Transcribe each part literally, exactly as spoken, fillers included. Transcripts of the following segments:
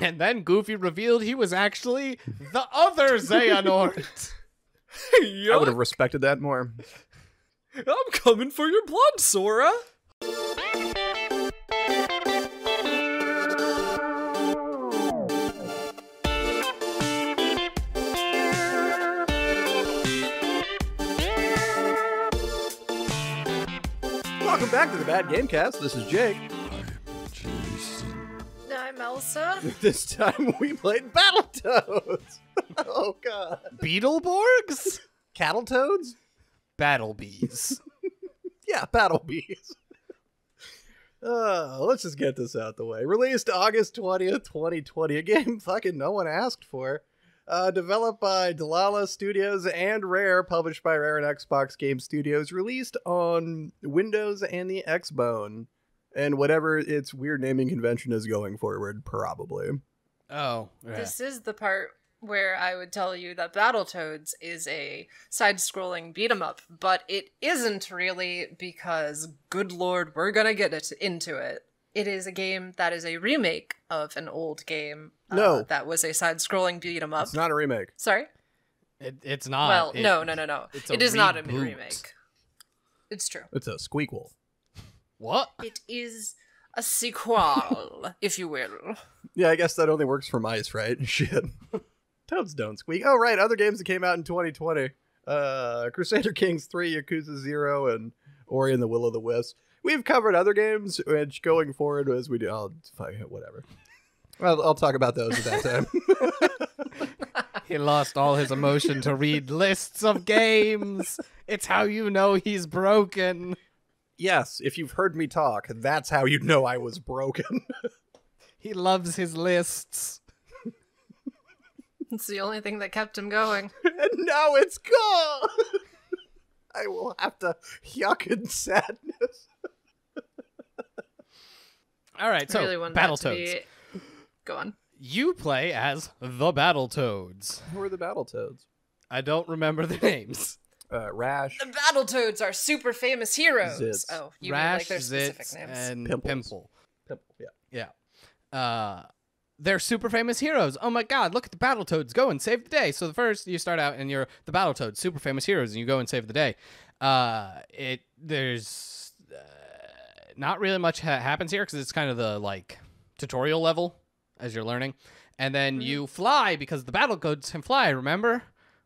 And then Goofy revealed he was actually the other Xehanort. I would have respected that more. I'm coming for your blood, Sora. Welcome back to the Bad Gamecast. This is Jake. I'm Jason. I'm Elsa. This time we played Battletoads. Oh god. Beetleborgs? Cattle toads? Battle bees. Yeah, battle bees. Uh, let's just get this out the way. Released August twentieth, twenty twenty. A game fucking no one asked for. Uh, developed by Dlala Studios and Rare, published by Rare and Xbox Game Studios, released on Windows and the Xbone, and whatever its weird naming convention is going forward, probably. Oh. Yeah. This is the part where I would tell you that Battletoads is a side-scrolling beat-em-up, but it isn't really, because, good lord, we're gonna get it into it. It is a game that is a remake of an old game. No. Uh, that was a side-scrolling beat-em-up. It's not a remake. Sorry? It, it's not. Well, it, no, no, no, no. It is reboot. Not a remake. It's true. It's a squeakquel. What? It is a sequel, if you will. Yeah, I guess that only works for mice, right? Shit. Toads don't squeak. Oh, right. Other games that came out in twenty twenty. Uh, Crusader Kings three, Yakuza zero, and Ori and the Will of the Wisps. We've covered other games, which going forward as we do, I'll whatever. I'll, I'll talk about those at that time. He lost all his emotion to read lists of games. It's how you know he's broken. Yes, if you've heard me talk, that's how you know I was broken. He loves his lists. It's the only thing that kept him going. And now it's gone. I will have to yuck in sadness. All right, so really Battletoads. Be... Go on. You play as the Battletoads. Who are the Battletoads? I don't remember the names. Uh, Rash. The Battletoads are super famous heroes. Zits. Oh, you Rash, mean like their specific Zits, names? And Pimple. Pimple. Pimple. Yeah. Yeah. Uh, they're super famous heroes. Oh my god! Look at the Battletoads go and save the day. So the first you start out and you're the Battletoads, super famous heroes, and you go and save the day. Uh, it there's. Uh, Not really much ha happens here because it's kind of the like tutorial level as you're learning. And then mm-hmm. you fly because the Battletoads can fly, remember?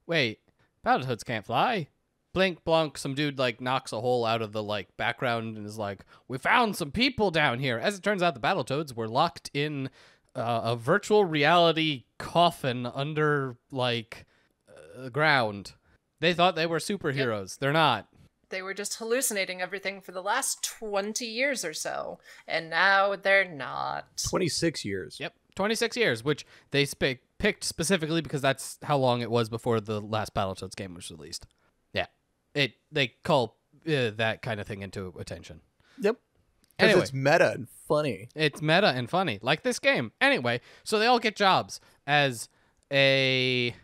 Wait, Battletoads can't fly? Blink, blunk, some dude like knocks a hole out of the like background and is like, we found some people down here. As it turns out, the Battletoads were locked in uh, a virtual reality coffin under like uh, the ground. They thought they were superheroes. Yep. They're not. They were just hallucinating everything for the last twenty years or so, and now they're not. twenty-six years. Yep, twenty-six years, which they sp picked specifically because that's how long it was before the last Battletoads game was released. Yeah, it they call uh, that kind of thing into attention. Yep, because anyway, it's meta and funny. It's meta and funny, like this game. Anyway, so they all get jobs as a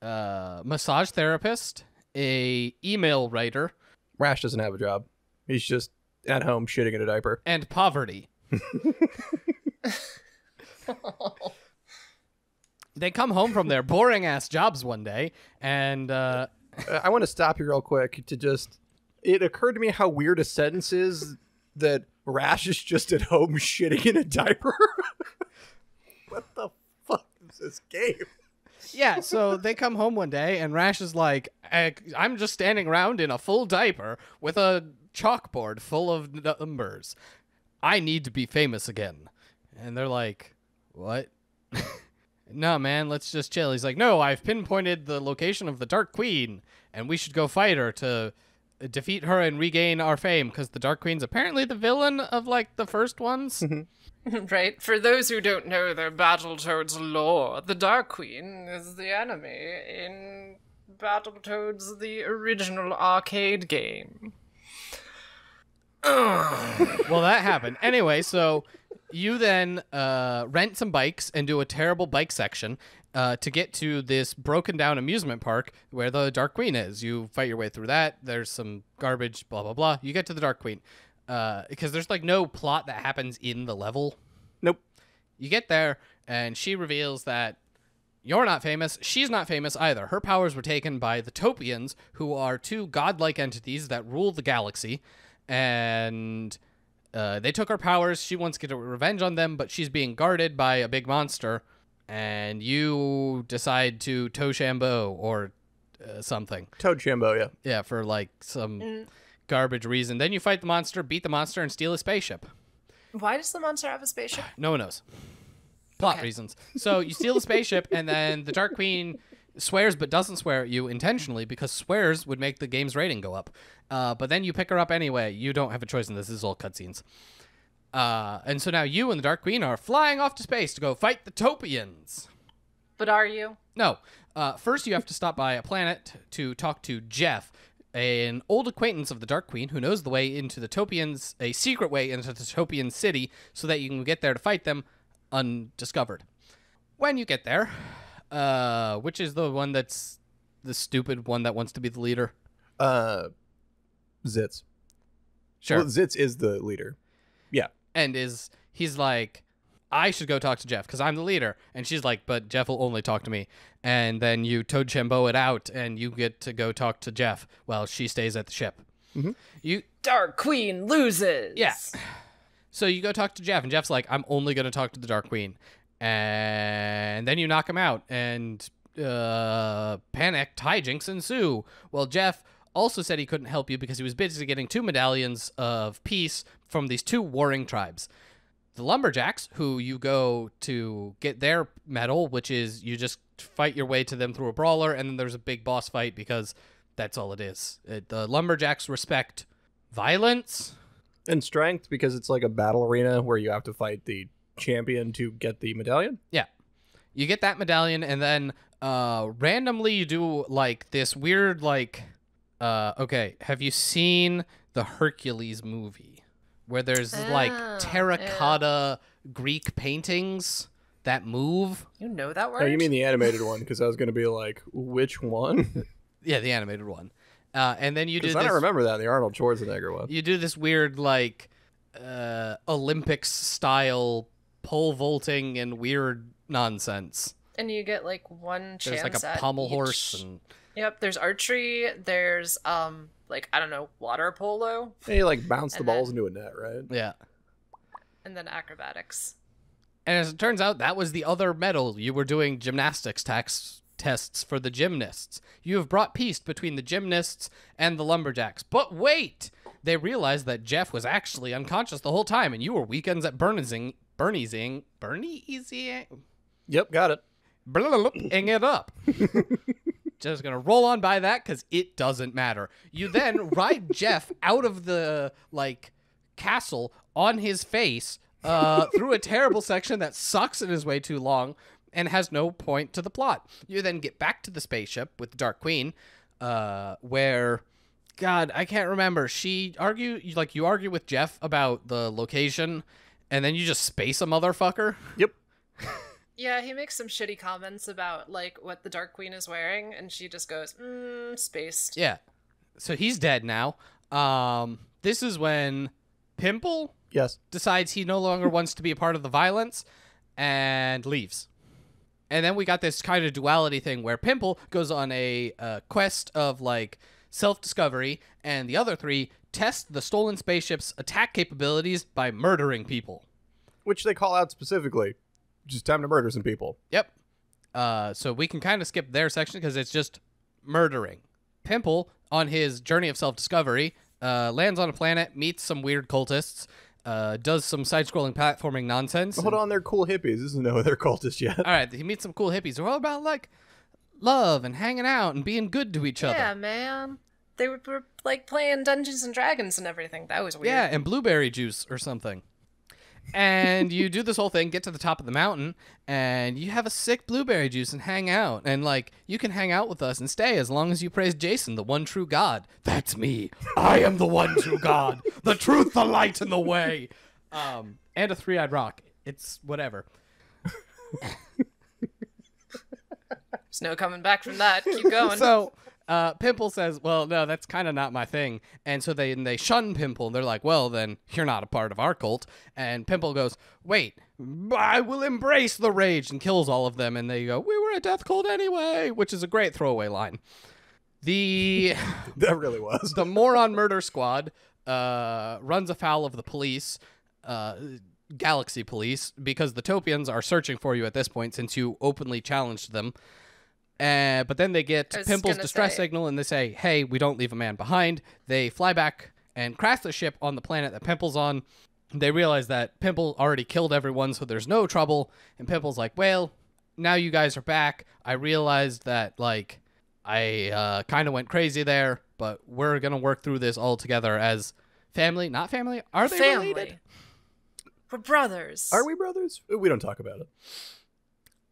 uh, massage therapist, a email writer. Rash doesn't have a job. He's just at home shitting in a diaper. And poverty. They come home from their boring-ass jobs one day, and... Uh... I want to stop you real quick to just... It occurred to me how weird a sentence is that Rash is just at home shitting in a diaper. What the fuck is this game? Yeah, so they come home one day, and Rash is like, I'm just standing around in a full diaper with a chalkboard full of numbers. I need to be famous again. And they're like, what? No, man, let's just chill. He's like, no, I've pinpointed the location of the Dark Queen, and we should go fight her to defeat her and regain our fame, because the Dark Queen's apparently the villain of, like, the first ones. Right. For those who don't know their Battletoads lore, the Dark Queen is the enemy in Battletoads, the original arcade game. Well, that happened. Anyway, so you then uh, rent some bikes and do a terrible bike section uh, to get to this broken down amusement park where the Dark Queen is. You fight your way through that. There's some garbage, blah, blah, blah. You get to the Dark Queen. Uh, because there's like no plot that happens in the level. Nope. You get there and she reveals that you're not famous, she's not famous either. Her powers were taken by the Topians, who are two godlike entities that rule the galaxy, and uh, they took her powers. She wants to get revenge on them, but she's being guarded by a big monster, and you decide to Toad Chambo or uh, something. Toad Chambo, yeah. Yeah, for like some mm. garbage reason. Then you fight the monster, beat the monster, and steal a spaceship. Why does the monster have a spaceship? No one knows. Plot okay. reasons. So you steal the spaceship, and then the Dark Queen swears but doesn't swear at you intentionally, because swears would make the game's rating go up. Uh, but then you pick her up anyway. You don't have a choice in this. This is all cutscenes. Uh, and so now you and the Dark Queen are flying off to space to go fight the Topians. But are you? No. Uh, first, you have to stop by a planet to talk to Jeff, an old acquaintance of the Dark Queen who knows the way into the Topians, a secret way into the Topian city, so that you can get there to fight them undiscovered. When you get there, uh, which is the one that's the stupid one that wants to be the leader? Uh, Zitz. Sure. Well, Zitz is the leader. Yeah. And is he's like, I should go talk to Jeff because I'm the leader. And she's like, but Jeff will only talk to me. And then you Toad Chambo it out and you get to go talk to Jeff while she stays at the ship. Mm-hmm. You Dark Queen loses. Yeah. So you go talk to Jeff, and Jeff's like, I'm only going to talk to the Dark Queen. And then you knock him out, and uh, panicked hijinks ensue. Well, Jeff also said he couldn't help you because he was busy getting two medallions of peace from these two warring tribes. The Lumberjacks, who you go to get their medal, which is you just fight your way to them through a brawler, and then there's a big boss fight because that's all it is. It, the Lumberjacks respect violence. And strength, because it's like a battle arena where you have to fight the champion to get the medallion? Yeah. You get that medallion, and then uh, randomly you do, like, this weird, like... Uh, okay, have you seen the Hercules movie? Where there's, oh, like, terracotta yeah. Greek paintings that move? You know that word? No, you mean the animated one, because I was going to be like, which one? Yeah, the animated one. Uh, and then you do this, I don't remember that in the Arnold Schwarzenegger one. You do this weird, like, uh, Olympics-style pole vaulting and weird nonsense. And you get, like, one chance. There's, like, a pommel each. horse. And... Yep, there's archery. There's, um, like, I don't know, water polo. And you, like, bounce the balls then... into a net, right? Yeah. And then acrobatics. And as it turns out, that was the other medal. You were doing gymnastics tax... tests for the gymnasts. You have brought peace between the gymnasts and the Lumberjacks. But wait! They realized that Jeff was actually unconscious the whole time, and you were weekends at Bernie'sing, Bernie'sing, Bernie'sing. Yep, got it. Blah-ing it up. Just gonna roll on by that because it doesn't matter. You then ride Jeff out of the like castle on his face uh, through a terrible section that sucks and is way too long. And has no point to the plot. You then get back to the spaceship with the Dark Queen, uh, where, God, I can't remember. She argue like you argue with Jeff about the location, and then you just space a motherfucker. Yep. Yeah, he makes some shitty comments about like what the Dark Queen is wearing, and she just goes, mm, "Spaced." Yeah. So he's dead now. Um, this is when Pimple yes decides he no longer wants to be a part of the violence, and leaves. And then we got this kind of duality thing where Pimple goes on a uh, quest of, like, self-discovery, and the other three test the stolen spaceship's attack capabilities by murdering people. Which they call out specifically. Just time to murder some people. Yep. Uh, so we can kind of skip their section because it's just murdering. Pimple, on his journey of self-discovery, uh, lands on a planet, meets some weird cultists, Uh, does some side-scrolling platforming nonsense. Hold and... on, they're cool hippies. This is no, they're cultists yet. All right, he meets some cool hippies. They're all about, like, love and hanging out and being good to each yeah, other. Yeah, man. They were, were, like, playing Dungeons and Dragons and everything. That was weird. Yeah, and blueberry juice or something. And you do this whole thing, get to the top of the mountain, and you have a sick blueberry juice and hang out. And, like, you can hang out with us and stay as long as you praise Jason, the one true God. That's me. I am the one true God. The truth, the light, and the way. Um, and a three-eyed rock. It's whatever. There's no coming back from that. Keep going. So Uh, Pimple says, well, no, that's kind of not my thing. And so they, and they shun Pimple. And they're like, well, then you're not a part of our cult. And Pimple goes, wait, I will embrace the rage, and kills all of them. And they go, we were a death cult anyway, which is a great throwaway line. The that really was. The moron murder squad uh, runs afoul of the police, uh, Galaxy Police, because the Topians are searching for you at this point since you openly challenged them. Uh, but then they get Pimple's distress say. signal, and they say, hey, we don't leave a man behind. They fly back and crash the ship on the planet that Pimple's on. They realize that Pimple already killed everyone, so there's no trouble. And Pimple's like, well, now you guys are back. I realized that, like, I uh, kind of went crazy there, but we're going to work through this all together as family. Not family. Are they family. related? We're brothers. Are we brothers? We don't talk about it.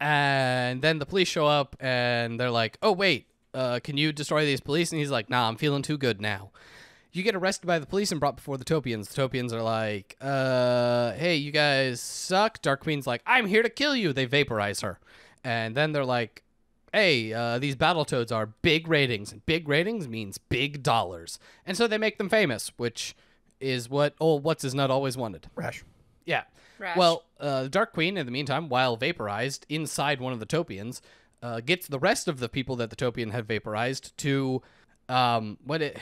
And then the police show up, and they're like, oh, wait, uh, can you destroy these police? And he's like, nah, I'm feeling too good now. You get arrested by the police and brought before the Topians. The Topians are like, uh, hey, you guys suck. Dark Queen's like, I'm here to kill you. They vaporize her. And then they're like, hey, uh, these Battletoads are big ratings. And big ratings means big dollars. And so they make them famous, which is what old What's-His-Nut always wanted. Rash. Yeah. Rash. Well, uh, Dark Queen, in the meantime, while vaporized inside one of the Topians, uh, gets the rest of the people that the Topian had vaporized to, um, what it,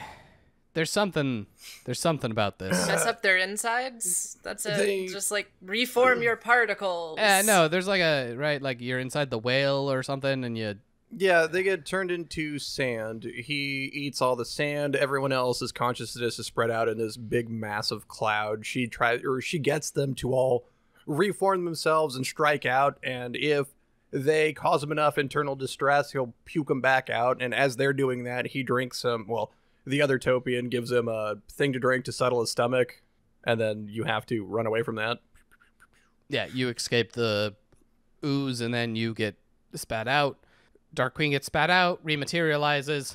there's something, there's something about this. Mess up their insides? That's it. They... Just, like, reform your particles. Yeah, uh, no, there's like a, right, like you're inside the whale or something, and you... Yeah, they get turned into sand. He eats all the sand. Everyone else's consciousness is spread out in this big, massive cloud. She tries, or she gets them to all reform themselves and strike out. And if they cause him enough internal distress, he'll puke them back out. And as they're doing that, he drinks some. Well, the other Topian gives him a thing to drink to settle his stomach, and then you have to run away from that. Yeah, you escape the ooze, and then you get spat out. Dark Queen gets spat out, rematerializes.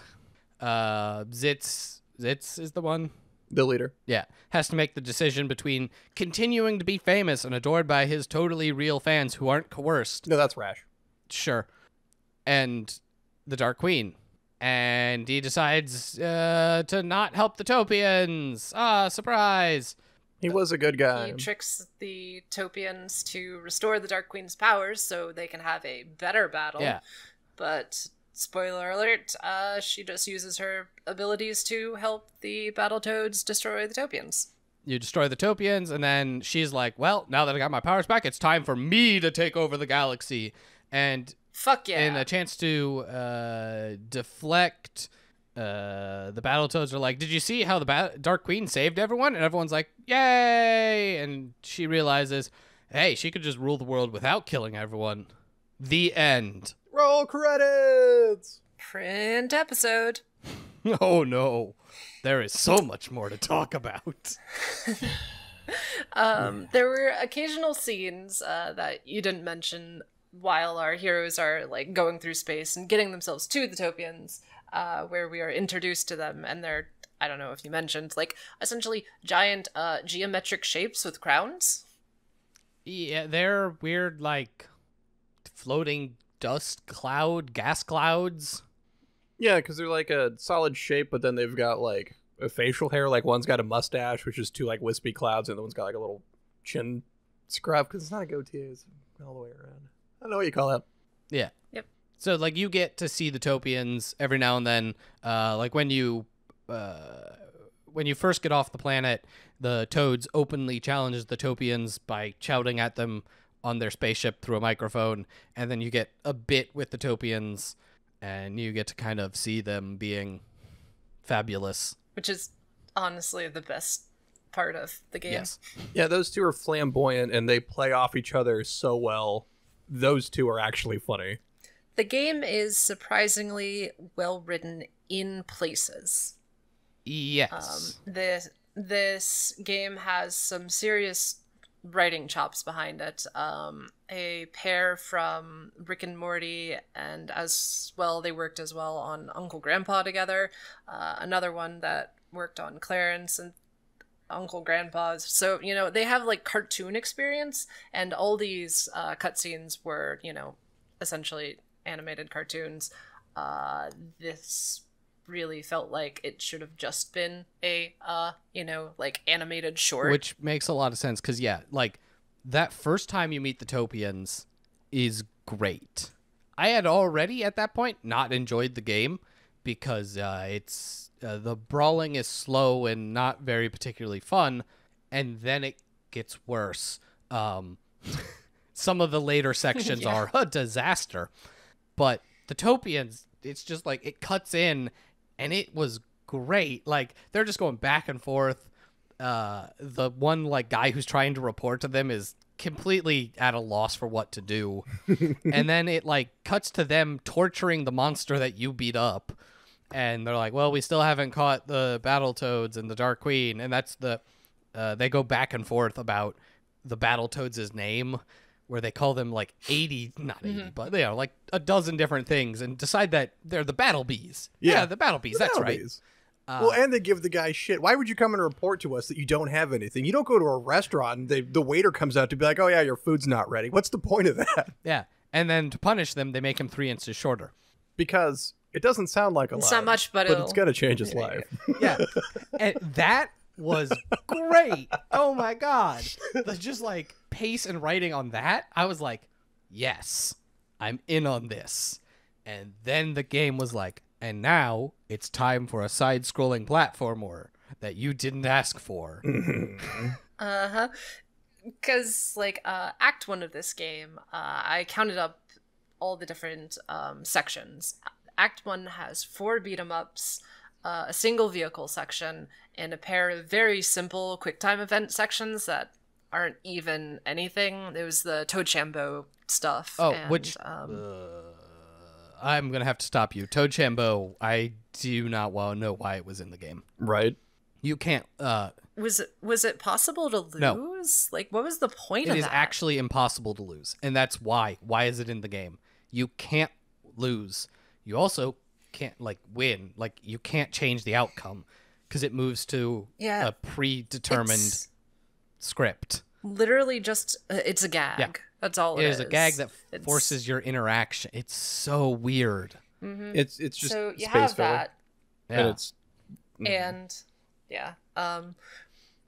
Uh, Zitz, Zitz is the one? The leader. Yeah. Has to make the decision between continuing to be famous and adored by his totally real fans who aren't coerced. No, that's Rash. Sure. And the Dark Queen. And he decides uh, to not help the Topians. Ah, surprise. He was a good guy. He tricks the Topians to restore the Dark Queen's powers so they can have a better battle. Yeah. But, spoiler alert, uh, she just uses her abilities to help the Battletoads destroy the Topians. You destroy the Topians, and then she's like, well, now that I got my powers back, it's time for me to take over the galaxy. And fuck yeah. And a chance to uh, deflect. Uh, the Battletoads are like, did you see how the ba Dark Queen saved everyone? And everyone's like, yay! And she realizes, hey, she could just rule the world without killing everyone. The end. Roll credits! Print episode. Oh no. There is so much more to talk about. um, mm. There were occasional scenes uh, that you didn't mention while our heroes are like going through space and getting themselves to the Topians, uh, where we are introduced to them, and they're, I don't know if you mentioned, like essentially giant uh, geometric shapes with crowns. Yeah, they're weird like floating... dust cloud, gas clouds. Yeah, because they're like a solid shape, but then they've got like a facial hair. Like one's got a mustache, which is two like wispy clouds, and the one's got like a little chin scruff because it's not a goatee; it's all the way around. I don't know what you call that. Yeah. Yep. So like you get to see the Topians every now and then. Uh, like when you uh, when you first get off the planet, the Toads openly challenge the Topians by shouting at them on their spaceship through a microphone, and then you get a bit with the Topians, and you get to kind of see them being fabulous. Which is honestly the best part of the game. Yes. Yeah, those two are flamboyant, and they play off each other so well. Those two are actually funny. The game is surprisingly well-written in places. Yes. Um, this, this game has some serious... writing chops behind it. Um, a pair from Rick and Morty, and as well, they worked as well on Uncle Grandpa together. Uh, another one that worked on Clarence and Uncle Grandpa's. So, you know, they have like cartoon experience, and all these uh, cutscenes were, you know, essentially animated cartoons. Uh, this really felt like it should have just been a, uh, you know, like animated short. Which makes a lot of sense because, yeah, like that first time you meet the Topians is great. I had already at that point not enjoyed the game because uh, it's uh, the brawling is slow and not very particularly fun. And then it gets worse. Um, some of the later sections yeah. are a disaster. But the Topians, it's just like it cuts in and it was great. Like they're just going back and forth. Uh, the one like guy who's trying to report to them is completely at a loss for what to do. And then it like cuts to them torturing the monster that you beat up. And they're like, well, we still haven't caught the Battletoads and the Dark Queen. And that's the, uh, they go back and forth about the Battletoads' name, where they call them like eighty, not eighty, mm-hmm. but they are like a dozen different things, and decide that they're the Battle Bees. Yeah, yeah the Battle Bees. The that's battle right. Bees. Uh, well, and they give the guy shit. Why would you come and report to us that you don't have anything? You don't go to a restaurant and they, the waiter comes out to be like, "Oh yeah, your food's not ready." What's the point of that? Yeah, and then to punish them, they make him three inches shorter because it doesn't sound like a lot. It's not much, but, but it's gonna change his life. Yeah, and that was great. Oh my god, the just like pace and writing on that, I was like, yes, I'm in on this. And then the game was like, and now it's time for a side-scrolling platformer that you didn't ask for. uh-huh because like uh act one of this game, uh I counted up all the different um sections. Act one has four beat-em-ups, Uh, a single vehicle section, and a pair of very simple QuickTime event sections that aren't even anything. It was the Toad Chambo stuff. Oh, and, which um, uh, I'm gonna have to stop you. Toad Chambo, I do not well know why it was in the game. Right? You can't. Uh, was it was it possible to lose? No. Like, what was the point? It of It is that? Actually impossible to lose, and that's why. Why is it in the game? You can't lose. You also can't like win, like you can't change the outcome because it moves to yeah, a predetermined script. Literally just uh, it's a gag. Yeah. That's all it, it is. It is a gag that it's... forces your interaction. It's so weird. Mm-hmm. It's it's just so you space have filler. That. Yeah. And it's mm-hmm. and yeah. Um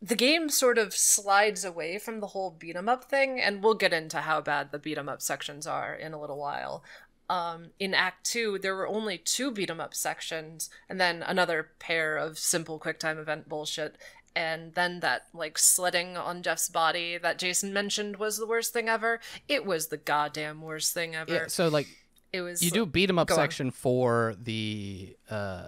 the game sort of slides away from the whole beat 'em up thing, and we'll get into how bad the beat 'em up sections are in a little while. Um, in Act two, there were only two beat-em-up sections, and then another pair of simple QuickTime event bullshit, and then that, like, sledding on Jeff's body that Jason mentioned was the worst thing ever. It was the goddamn worst thing ever. Yeah, so, like, it was, you do beat-em-up section on. for the uh,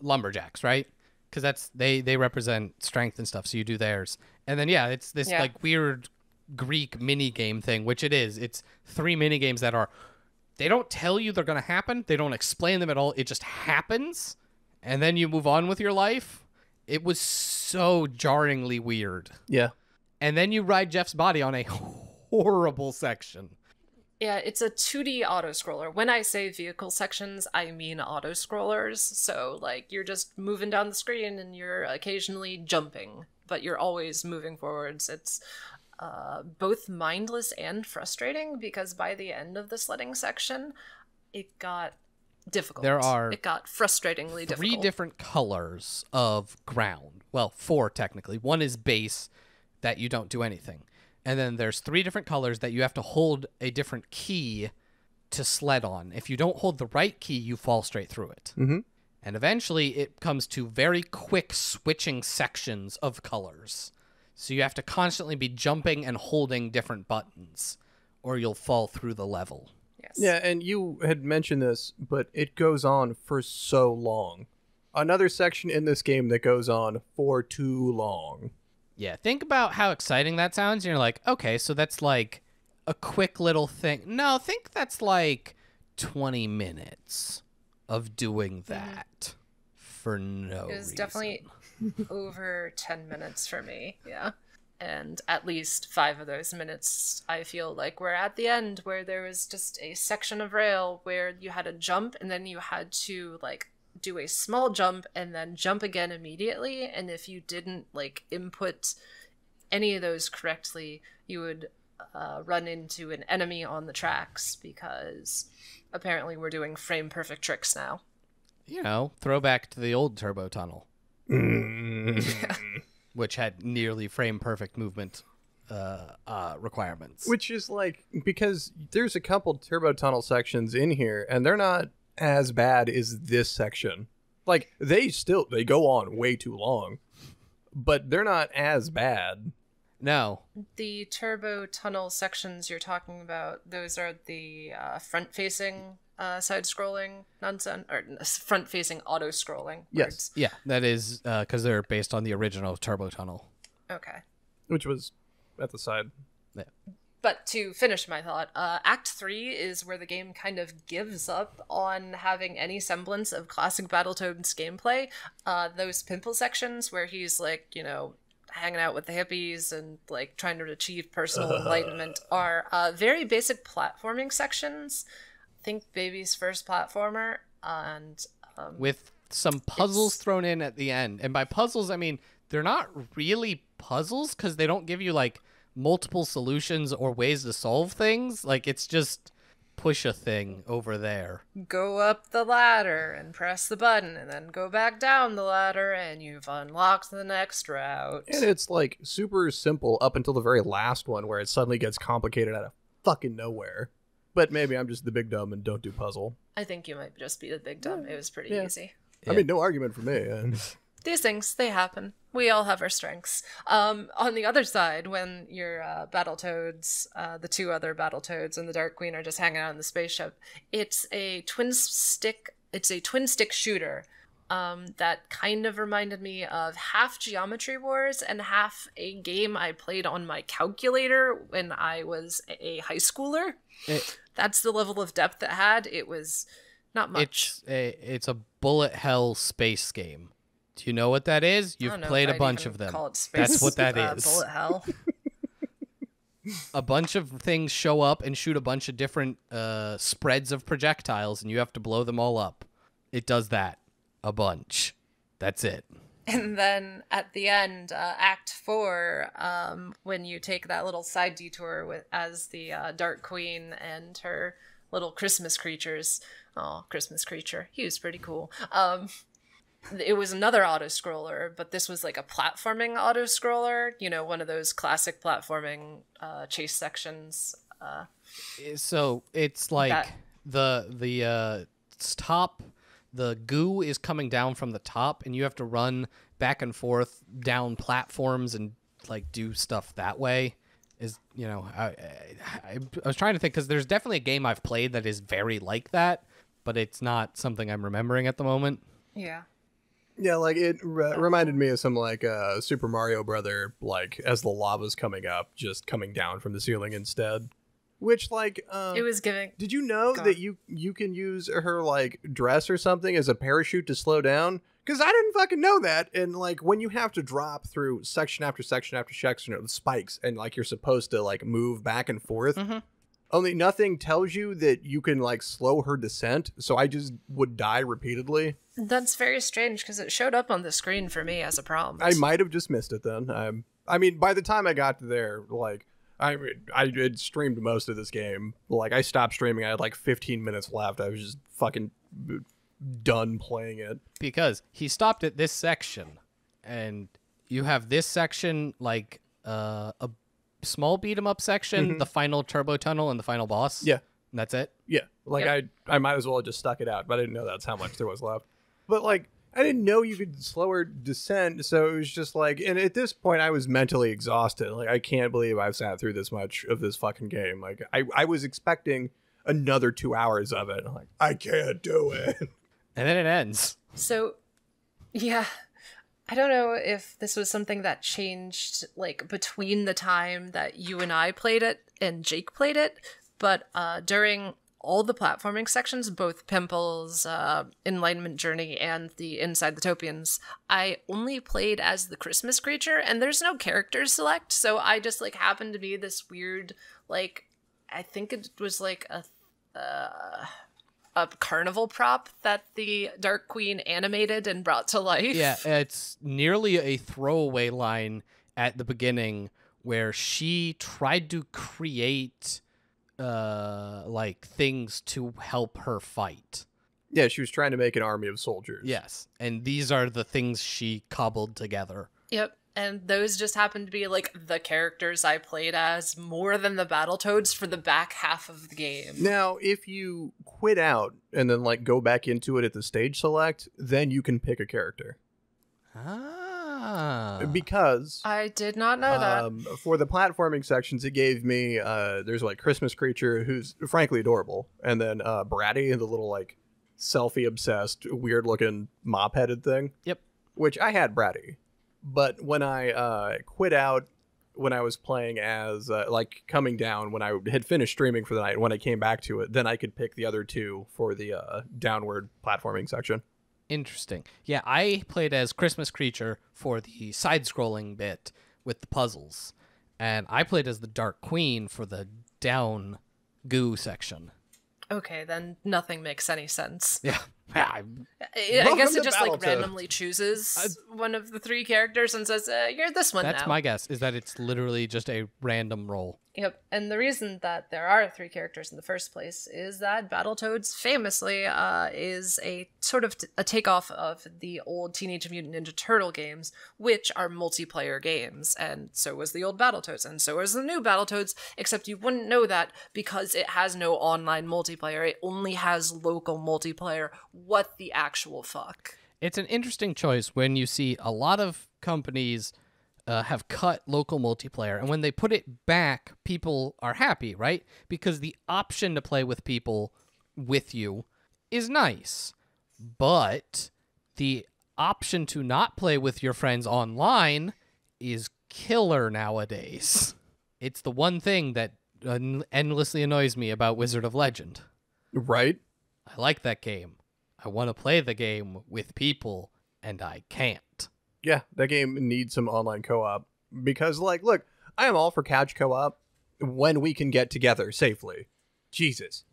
Lumberjacks, right? Because that's they, they represent strength and stuff, so you do theirs. And then, yeah, it's this, yeah. like, weird Greek mini-game thing, which it is. It's three mini-games that are... They don't tell you they're going to happen. They don't explain them at all. It just happens, and then you move on with your life. It was so jarringly weird. Yeah. And then you ride Jeff's body on a horrible section. Yeah, it's a two D auto-scroller. When I say vehicle sections, I mean auto-scrollers. So, like, you're just moving down the screen, and you're occasionally jumping, but you're always moving forwards. It's... Uh, both mindless and frustrating, because by the end of the sledding section, it got difficult. There are it got frustratingly three difficult. Three different colors of ground. Well, four technically. One is base that you don't do anything. And then there's three different colors that you have to hold a different key to sled on. If you don't hold the right key, you fall straight through it. Mm-hmm. And eventually it comes to very quick switching sections of colors. So you have to constantly be jumping and holding different buttons, or you'll fall through the level. Yes. Yeah, and you had mentioned this, but it goes on for so long. Another section in this game that goes on for too long. Yeah, think about how exciting that sounds, and you're like, okay, so that's like a quick little thing. No, think that's like twenty minutes of doing that mm-hmm. for no reason. It was definitely... over ten minutes for me, yeah. And at least five of those minutes, I feel like we're at the end, where there was just a section of rail where you had to jump, and then you had to, like, do a small jump and then jump again immediately. And if you didn't, like, input any of those correctly, you would uh, run into an enemy on the tracks, because apparently we're doing frame perfect tricks now. you know, throwback to the old Turbo Tunnel, which had nearly frame perfect movement uh, uh, requirements. Which is like, because there's a couple Turbo Tunnel sections in here, and they're not as bad as this section. Like, they still, they go on way too long, but they're not as bad. No. The Turbo Tunnel sections you're talking about, those are the uh, front-facing uh, side-scrolling nonsense, or front-facing auto-scrolling. Yes, words. Yeah, that is because uh, they're based on the original Turbo Tunnel. Okay. Which was at the side. Yeah. But to finish my thought, uh, Act three is where the game kind of gives up on having any semblance of classic Battletoads gameplay. Uh, those Pimple sections where he's like, you know, hanging out with the hippies and like trying to achieve personal enlightenment are uh, very basic platforming sections. Think baby's first platformer, and um, with some puzzles it's... thrown in at the end. And by puzzles, I mean they're not really puzzles because they don't give you like multiple solutions or ways to solve things. Like it's just push a thing over there. Go up the ladder and press the button and then go back down the ladder and you've unlocked the next route. And it's like super simple up until the very last one where it suddenly gets complicated out of fucking nowhere. But maybe I'm just the big dumb and don't do puzzle. I think you might just be the big dumb. Yeah. It was pretty yeah. easy. Yeah. I mean, no argument for me. These things, they happen. We all have our strengths. Um, on the other side, when your uh, Battletoads, uh, the two other Battletoads and the Dark Queen are just hanging out in the spaceship, it's a twin stick. It's a twin stick shooter um, that kind of reminded me of half Geometry Wars and half a game I played on my calculator when I was a high schooler. It, That's the level of depth it had. It was not much. It's a, it's a bullet hell space game. Do you know what that is? You've played a bunch of them. That's what that uh, is. Bullet hell. A bunch of things show up and shoot a bunch of different uh, spreads of projectiles, and you have to blow them all up. It does that a bunch. That's it. And then at the end, uh, Act Four, um, when you take that little side detour with as the uh, Dark Queen and her little Christmas creatures. Oh, Christmas creature. He was pretty cool. Um... It was another auto-scroller, but this was like a platforming auto-scroller, you know, one of those classic platforming uh, chase sections. Uh, so it's like that. the the uh, top, the goo is coming down from the top, and you have to run back and forth down platforms and like do stuff that way. Is you know, I, I, I was trying to think because there's definitely a game I've played that is very like that, but it's not something I'm remembering at the moment. Yeah. Yeah, like it re reminded me of some like uh, Super Mario Brother, like as the lava's coming up, just coming down from the ceiling instead. Which like um, it was giving. Did you know God. that you you can use her like dress or something as a parachute to slow down? Because I didn't fucking know that. And like when you have to drop through section after section after section of the spikes, and like you're supposed to like move back and forth. Mm-hmm. Only nothing tells you that you can, like, slow her descent, so I just would die repeatedly. That's very strange, because it showed up on the screen for me as a problem. I might have just missed it, then. Um, I mean, by the time I got there, like, I I had streamed most of this game. Like, I stopped streaming. I had, like, fifteen minutes left. I was just fucking done playing it. Because he stopped at this section, and you have this section, like, uh, a small beat 'em up section, mm-hmm. the final Turbo Tunnel, and the final boss. Yeah, and that's it. Yeah, like yep. I, I might as well have just stuck it out, but I didn't know that's how much there was left. But like, I didn't know you could slower descend, so it was just like, and at this point, I was mentally exhausted. Like, I can't believe I've sat through this much of this fucking game. Like, I, I was expecting another two hours of it. I'm like, I can't do it. And then it ends. So, yeah. I don't know if this was something that changed like between the time that you and I played it and Jake played it, but uh, during all the platforming sections, both Pimple's uh, Enlightenment Journey and the Inside the Topians, I only played as the Christmas creature, and there's no character select, so I just like happened to be this weird, like, I think it was like a... Uh... a carnival prop that the Dark Queen animated and brought to life. Yeah, it's nearly a throwaway line at the beginning where she tried to create uh, like things to help her fight. Yeah, she was trying to make an army of soldiers. Yes, and these are the things she cobbled together. Yep, and those just happened to be, like, the characters I played as more than the Battletoads for the back half of the game. Now, if you quit out and then, like, go back into it at the stage select, then you can pick a character. Ah. Because... I did not know um, that. For the platforming sections, it gave me, uh, there's, like, Christmas Creature, who's frankly adorable, and then uh, Bratty, the little, like... selfie-obsessed, weird-looking, mop-headed thing. Yep. Which I had Bratty. But when I uh, quit out, when I was playing as, uh, like, coming down, when I had finished streaming for the night, when I came back to it, then I could pick the other two for the uh, downward platforming section. Interesting. Yeah, I played as Christmas Creature for the side-scrolling bit with the puzzles. And I played as the Dark Queen for the down goo section. Okay, then nothing makes any sense. Yeah. I, I guess it just, like, randomly chooses I, one of the three characters and says, uh, you're this one now. That's my guess, is that it's literally just a random roll. Yep, and the reason that there are three characters in the first place is that Battletoads, famously, uh, is a sort of t a takeoff of the old Teenage Mutant Ninja Turtle games, which are multiplayer games, and so was the old Battletoads, and so was the new Battletoads, except you wouldn't know that because it has no online multiplayer, it only has local multiplayer. What the actual fuck? It's an interesting choice when you see a lot of companies uh, have cut local multiplayer, and when they put it back, people are happy, right? Because the option to play with people with you is nice, but the option to not play with your friends online is killer nowadays. It's the one thing that endlessly annoys me about Wizard of Legend. Right? I like that game. I want to play the game with people, and I can't. Yeah, that game needs some online co-op. Because, like, look, I am all for couch co-op when we can get together safely. Jesus.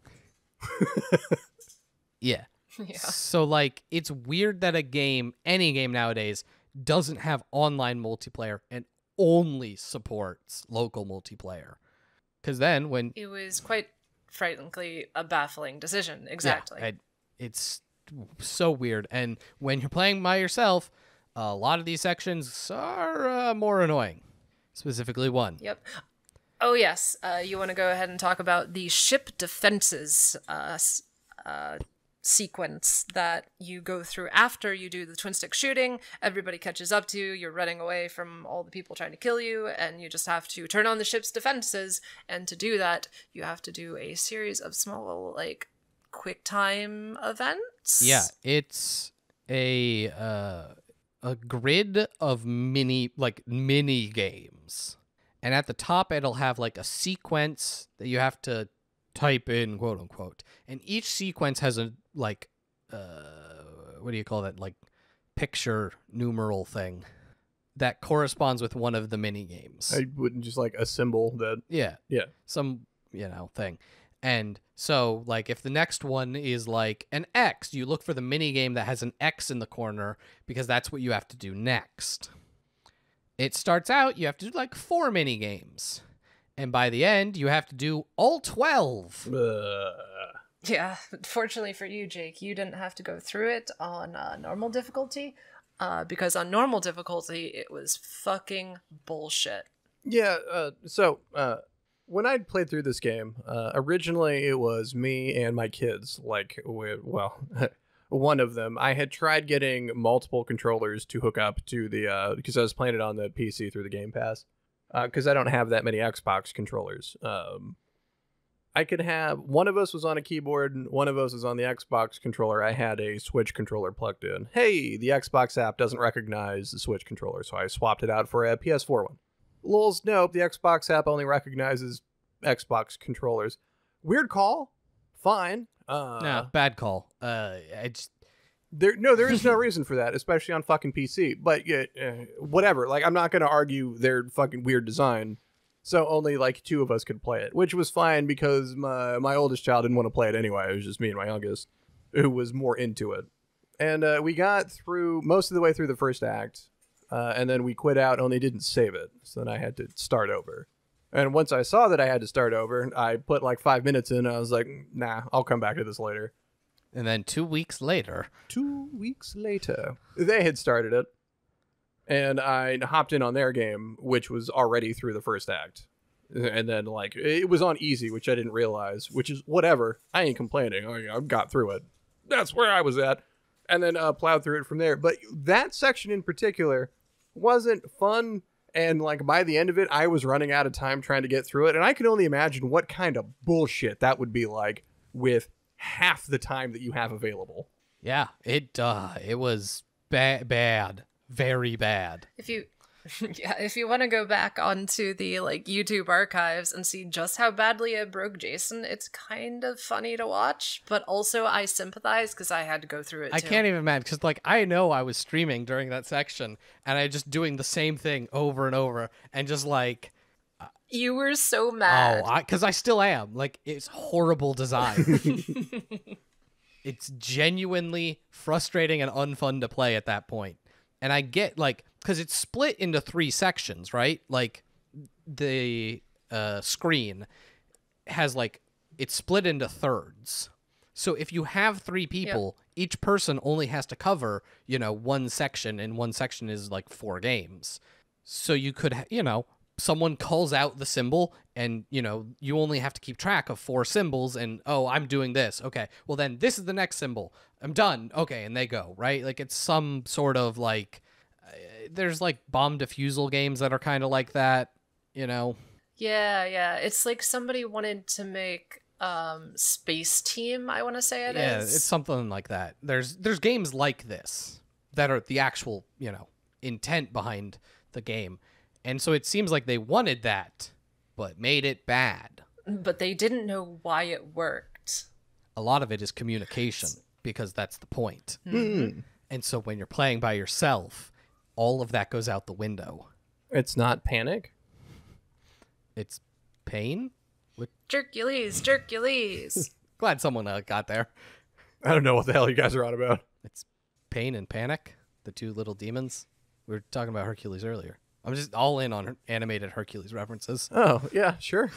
Yeah. Yeah. So, like, it's weird that a game, any game nowadays, doesn't have online multiplayer and only supports local multiplayer. Because then when... It was quite, frankly, a baffling decision. Exactly. Yeah, I, it's... so weird. And when you're playing by yourself, a lot of these sections are uh, more annoying, specifically one. Yep. Oh yes. Uh, you want to go ahead and talk about the ship defenses uh, uh, sequence that you go through after you do the twin stick shooting. Everybody catches up to you. You're running away from all the people trying to kill you, and you just have to turn on the ship's defenses. And to do that, you have to do a series of small, like, quick time events. Yeah, it's a uh, a grid of mini, like, mini games, and at the top it'll have, like, a sequence that you have to type in, quote unquote, and each sequence has a, like, uh, what do you call that, like, picture numeral thing that corresponds with one of the mini games. I wouldn't just, like, a symbol that. Yeah, yeah, some, you know, thing. And so, like, if the next one is, like, an X, you look for the minigame that has an X in the corner, because that's what you have to do next. It starts out, you have to do, like, four minigames. And by the end, you have to do all twelve. Ugh. Yeah, fortunately for you, Jake, you didn't have to go through it on uh, normal difficulty, uh, because on normal difficulty, it was fucking bullshit. Yeah, uh, so... Uh... When I played through this game, uh, originally it was me and my kids. Like, we, well, one of them. I had tried getting multiple controllers to hook up to the, because uh, I was playing it on the P C through the Game Pass, because uh, I don't have that many Xbox controllers. Um, I could have, one of us was on a keyboard, and one of us was on the Xbox controller. I had a Switch controller plugged in. Hey, the Xbox app doesn't recognize the Switch controller, so I swapped it out for a P S four one. Lol's, nope, the Xbox app only recognizes Xbox controllers. Weird call. Fine. Uh, no, bad call. Uh, I just... there, no, there is no reason for that, especially on fucking P C. But yeah, uh, whatever. Like, I'm not going to argue their fucking weird design. So only, like, two of us could play it, which was fine because my, my oldest child didn't want to play it anyway. It was just me and my youngest, who was more into it. And uh, we got through most of the way through the first act. Uh, and then we quit out, only didn't save it. So then I had to start over. And once I saw that I had to start over, I put like five minutes in. And I was like, nah, I'll come back to this later. And then two weeks later. Two weeks later. They had started it. And I hopped in on their game, which was already through the first act. And then, like, it was on easy, which I didn't realize, which is whatever. I ain't complaining. I got through it. That's where I was at. And then uh, plowed through it from there. But that section in particular wasn't fun. And, like, by the end of it, I was running out of time trying to get through it. And I can only imagine what kind of bullshit that would be like with half the time that you have available. Yeah, it, uh, it was ba- bad. Very bad. If you yeah, if you want to go back onto the like YouTube archives and see just how badly it broke Jason, it's kind of funny to watch, but also I sympathize because I had to go through it I too. Can't even imagine because like I know I was streaming during that section and I just doing the same thing over and over and just like you were so mad. Oh, because I, I still am. Like it's horrible design. It's genuinely frustrating and unfun to play at that point. And I get, like, because it's split into three sections, right? Like, the uh, screen has, like, it's split into thirds. So if you have three people, yep. each person only has to cover, you know, one section, and one section is, like, four games. So you could, ha you know, someone calls out the symbol, and, you know, you only have to keep track of four symbols, and, oh, I'm doing this. Okay, well, then this is the next symbol. I'm done. Okay, and they go, right? Like, it's some sort of, like, uh, there's, like, bomb defusal games that are kind of like that, you know? Yeah, yeah. It's like somebody wanted to make um, Space Team, I want to say it yeah, is. Yeah, it's something like that. There's there's games like this that are the actual, you know, intent behind the game. And so it seems like they wanted that, but made it bad. But they didn't know why it worked. A lot of it is communication. Because that's the point. Mm. And so when you're playing by yourself, all of that goes out the window. It's not panic. It's pain. With Jerkules, Jerkules. Glad someone uh, got there. I don't know what the hell you guys are on about. It's pain and panic, the two little demons. We were talking about Hercules earlier. I'm just all in on her animated Hercules references. Oh, yeah, sure.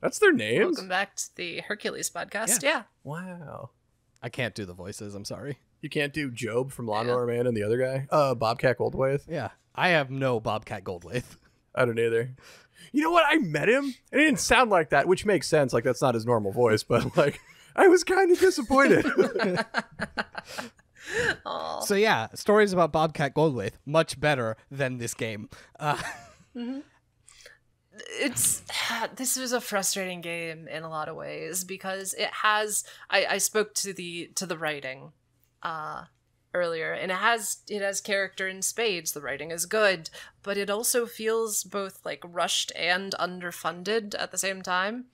That's their names. Welcome back to the Hercules podcast. Yeah. yeah. Wow. I can't do the voices. I'm sorry. You can't do Job from Lawnmower yeah. Man and the other guy? Uh, Bobcat Goldthwait? Yeah. I have no Bobcat Goldthwait. I don't either. You know what? I met him and it didn't sound like that, which makes sense. Like, that's not his normal voice, but like, I was kind of disappointed. So yeah, stories about Bobcat Goldthwait, much better than this game. Uh, mm-hmm. It's this was a frustrating game in a lot of ways because it has I, I spoke to the to the writing uh earlier, and it has it has character in spades. The writing is good, but it also feels both like rushed and underfunded at the same time.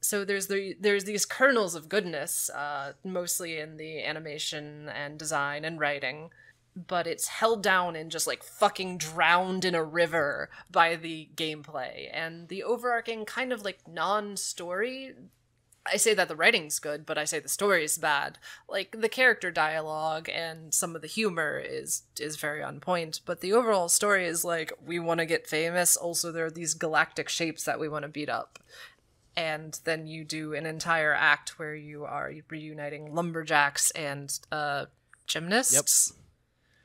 So there's the there's these kernels of goodness, uh mostly in the animation and design and writing. But it's held down and just, like, fucking drowned in a river by the gameplay. And the overarching kind of, like, non-story... I say that the writing's good, but I say the story's bad. Like, the character dialogue and some of the humor is is very on point. But the overall story is, like, we want to get famous. Also, there are these galactic shapes that we want to beat up. And then you do an entire act where you are reuniting lumberjacks and uh, gymnasts. Yep.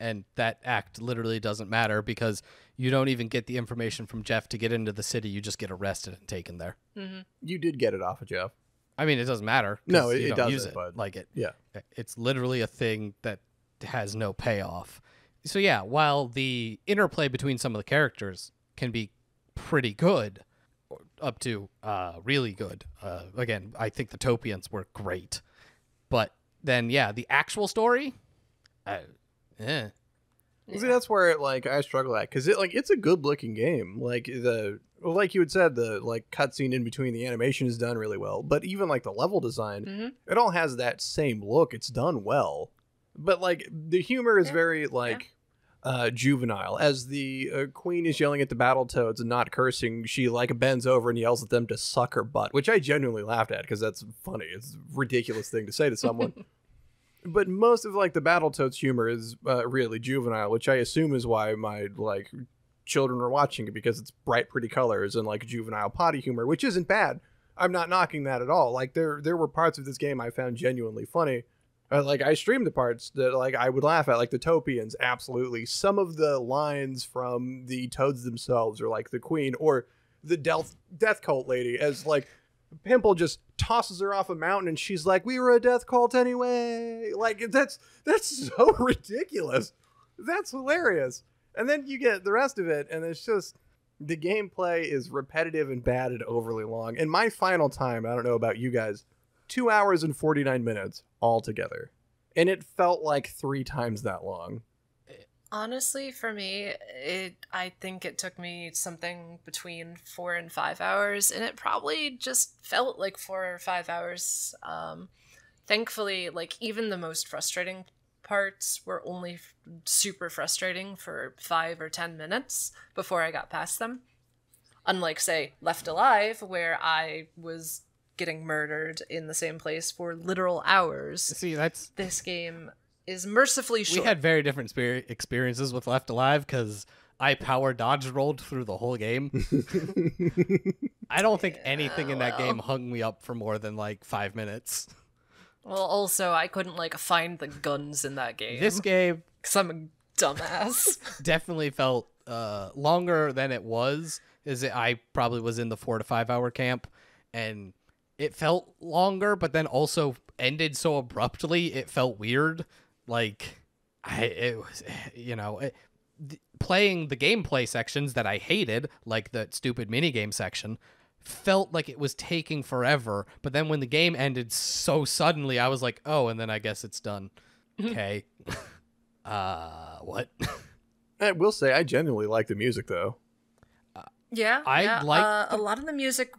And that act literally doesn't matter because you don't even get the information from Jeff to get into the city. You just get arrested and taken there. Mm-hmm. You did get it off of Jeff. I mean, it doesn't matter. No, it, you don't it doesn't. Use it, but like it, yeah. It's literally a thing that has no payoff. So yeah, while the interplay between some of the characters can be pretty good, up to uh, really good. Uh, again, I think the Topians were great, but then yeah, the actual story. Uh, Yeah. See, that's where like I struggle at because it like it's a good looking game. Like the like you had said, the like cutscene in between the animation is done really well. But even like the level design, mm-hmm. it all has that same look. It's done well, but like the humor is yeah. very like yeah. uh, juvenile. As the uh, queen is yelling at the Battletoads and not cursing, she like bends over and yells at them to suck her butt, which I genuinely laughed at because that's funny. It's a ridiculous thing to say to someone. But most of, like, the Battletoads humor is uh, really juvenile, which I assume is why my, like, children are watching it, because it's bright, pretty colors and, like, juvenile potty humor, which isn't bad. I'm not knocking that at all. Like there, there were parts of this game I found genuinely funny. Uh, like I streamed the parts that like I would laugh at, like the Topians. Absolutely. Some of the lines from the Toads themselves, or like the Queen or the Death Death Cult lady, as like Pimple just tosses her off a mountain and she's like, "We were a death cult anyway." Like that's that's so ridiculous. That's hilarious. And then you get the rest of it, and it's just the gameplay is repetitive and bad and overly long. And my final time, I don't know about you guys, two hours and forty-nine minutes altogether. And it felt like three times that long. Honestly, for me, it I think it took me something between four and five hours, and it probably just felt like four or five hours. Um, thankfully, like even the most frustrating parts were only f super frustrating for five or ten minutes before I got past them. Unlike, say, Left Alive, where I was getting murdered in the same place for literal hours. See, that's this game is mercifully short. We had very different experiences with Left Alive because I power dodge rolled through the whole game. I don't think yeah, anything in well. that game hung me up for more than like five minutes. Well, also, I couldn't like find the guns in that game. This game, because I'm a dumbass, definitely felt uh, longer than it was. Is it? I probably was in the four to five hour camp, and it felt longer, but then also ended so abruptly. It felt weird. Like, I, it was, you know, it, th playing the gameplay sections that I hated, like the stupid minigame section, felt like it was taking forever. But then when the game ended so suddenly, I was like, oh, and then I guess it's done. Okay. uh, what? I will say I genuinely like the music, though. Uh, yeah. I yeah. like uh, a lot of the music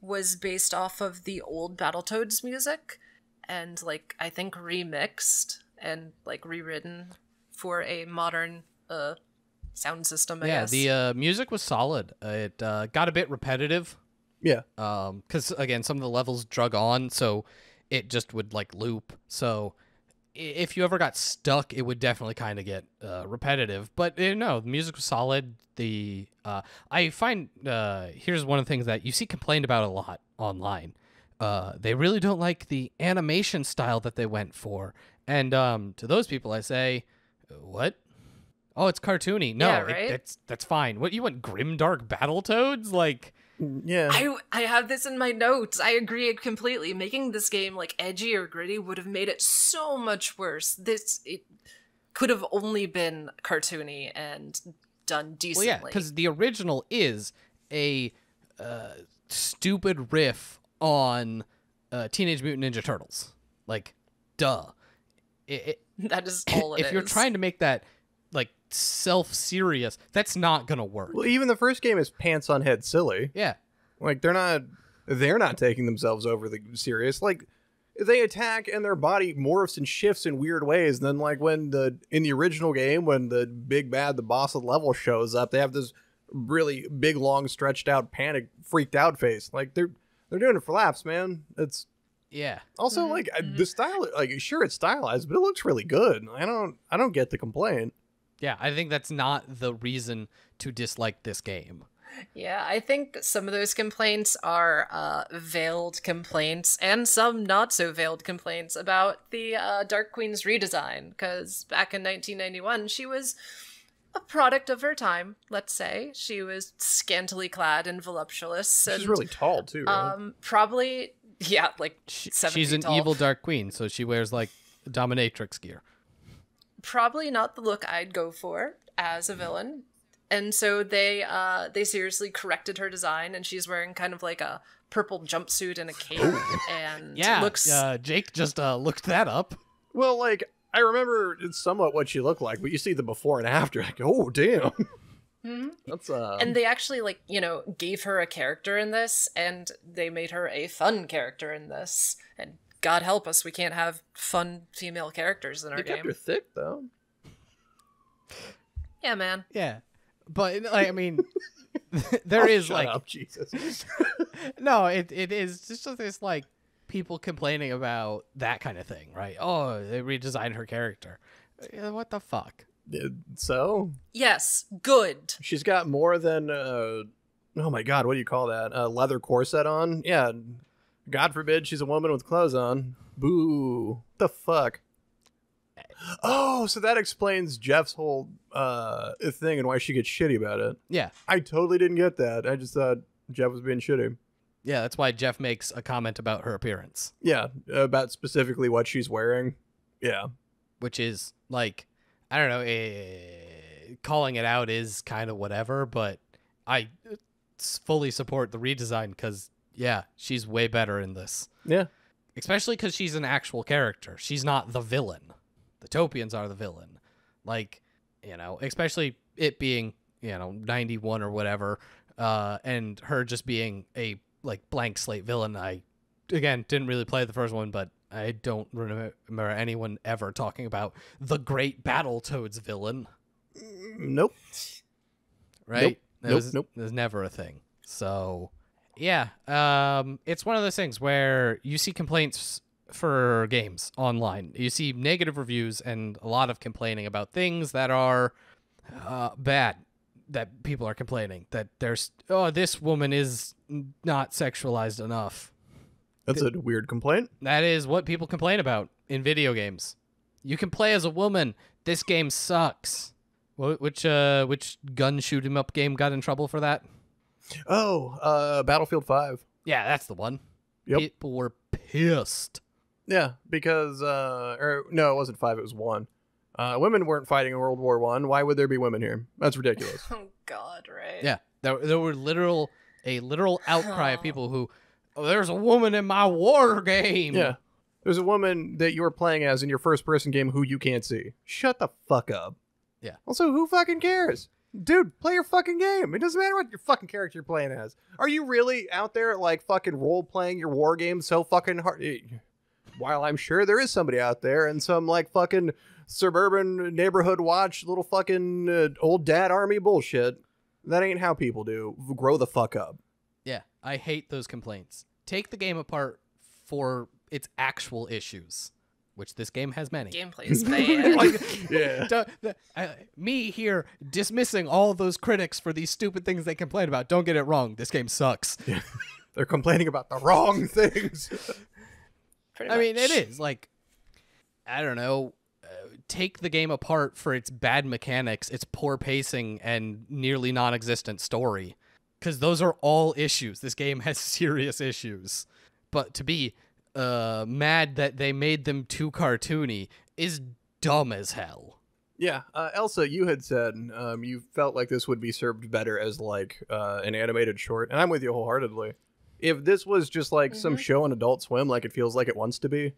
was based off of the old Battletoads music. And like I think remixed and like rewritten for a modern uh sound system. I yeah, guess. the uh, music was solid. It uh, got a bit repetitive. Yeah. Um, because again, some of the levels drug on, so it just would like loop. So if you ever got stuck, it would definitely kind of get uh, repetitive. But you know, the music was solid. The uh, I find uh, here's one of the things that you see complained about a lot online. Uh, they really don't like the animation style that they went for. And um, to those people, I say, what? Oh, it's cartoony. No, yeah, right? it, it's, that's fine. What, you want grimdark Battletoads? Like, yeah. I, I have this in my notes. I agree completely. Making this game, like, edgy or gritty would have made it so much worse. This it could have only been cartoony and done decently. Well, yeah, because the original is a uh, stupid riff on uh, Teenage Mutant Ninja Turtles. Like, duh. It, it, that is all it if is. If you're trying to make that, like, self-serious, that's not gonna work. Well, even the first game is pants on head silly. Yeah. Like, they're not, they're not taking themselves over the serious. Like, they attack and their body morphs and shifts in weird ways. And then, like, when the, in the original game, when the big bad, the boss of the level shows up, they have this really big, long, stretched out, panic, freaked out face. Like, they're, They're doing it for laughs, man. It's yeah. Also, like mm-hmm. the style, like sure it's stylized, but it looks really good. I don't, I don't get the complaint. Yeah, I think that's not the reason to dislike this game. Yeah, I think some of those complaints are uh, veiled complaints, and some not so veiled complaints about the uh, Dark Queen's redesign. Because back in nineteen ninety-one, she was a product of her time, let's say. She was scantily clad and voluptuous. She's and, really tall, too. Right? Um, probably, yeah, like she, She's an tall. evil Dark Queen, so she wears, like, dominatrix gear. Probably not the look I'd go for as a villain. And so they, uh, they seriously corrected her design, and she's wearing kind of like a purple jumpsuit and a cape. and yeah, looks... uh, Jake just uh, looked that up. Well, like... I remember it's somewhat what she looked like, but you see the before and after, like, oh, damn. Mm-hmm. That's, um... And they actually, like, you know, gave her a character in this, and they made her a fun character in this. And God help us, we can't have fun female characters in our game. They kept her thick, though. Yeah, man. Yeah. But, like, I mean, there oh, is, shut like... up, Jesus. No, it it is just this, like, people complaining about that kind of thing, right? Oh, they redesigned her character. What the fuck? So? Yes, good. She's got more than uh, oh my God, what do you call that? A leather corset on? Yeah. God forbid she's a woman with clothes on. Boo. What the fuck? Oh, so that explains Jeff's whole uh, thing and why she gets shitty about it. Yeah. I totally didn't get that. I just thought Jeff was being shitty. Yeah, that's why Jeff makes a comment about her appearance. Yeah, about specifically what she's wearing. Yeah. Which is, like, I don't know, eh, calling it out is kind of whatever, but I fully support the redesign because, yeah, she's way better in this. Yeah. Especially because she's an actual character. She's not the villain. The Topians are the villain. Like, you know, especially it being, you know, ninety-one or whatever, uh, and her just being a, like, blank slate villain. I, again, didn't really play the first one, but I don't remember anyone ever talking about the great Battletoads villain. Nope. Right? Nope. Nope. Was, nope. There's never a thing. So... yeah, um, it's one of those things where you see complaints for games online. You see negative reviews and a lot of complaining about things that are uh, bad, that people are complaining. That there's, oh, this woman is not sexualized enough. That's Th- a weird complaint. That is what people complain about in video games. You can play as a woman. This game sucks. Which, uh, which gun shoot 'em up game got in trouble for that? Oh, uh, Battlefield five. Yeah, that's the one. Yep. People were pissed. Yeah, because, uh, or, no, it wasn't five, it was one. Uh, women weren't fighting in World War One. Why would there be women here? That's ridiculous. Oh, God, right? Yeah, there, there were literal, a literal outcry of people who, oh, there's a woman in my war game. Yeah, there's a woman that you're playing as in your first-person game who you can't see. Shut the fuck up. Yeah. Also, who fucking cares? Dude, play your fucking game. It doesn't matter what your fucking character you're playing as. Are you really out there, like, fucking role-playing your war game so fucking hard? While I'm sure there is somebody out there in some, like, fucking suburban neighborhood watch little fucking uh, old dad army bullshit. That ain't how people do. Grow the fuck up. Yeah, I hate those complaints. Take the game apart for its actual issues. Which this game has many. Gameplay is bad. Like, yeah. Don't, the, uh, me here dismissing all those critics for these stupid things they complain about. Don't get it wrong. This game sucks. Yeah. They're complaining about the wrong things. Pretty I much. mean, it is like, I don't know, uh, take the game apart for its bad mechanics, its poor pacing, and nearly non-existent story. Because those are all issues. This game has serious issues. But to be... Uh, mad that they made them too cartoony is dumb as hell. Yeah, uh, Elsa, you had said um, you felt like this would be served better as like uh, an animated short, and I'm with you wholeheartedly. If this was just like mm-hmm. some show on Adult Swim, like it feels like it wants to be,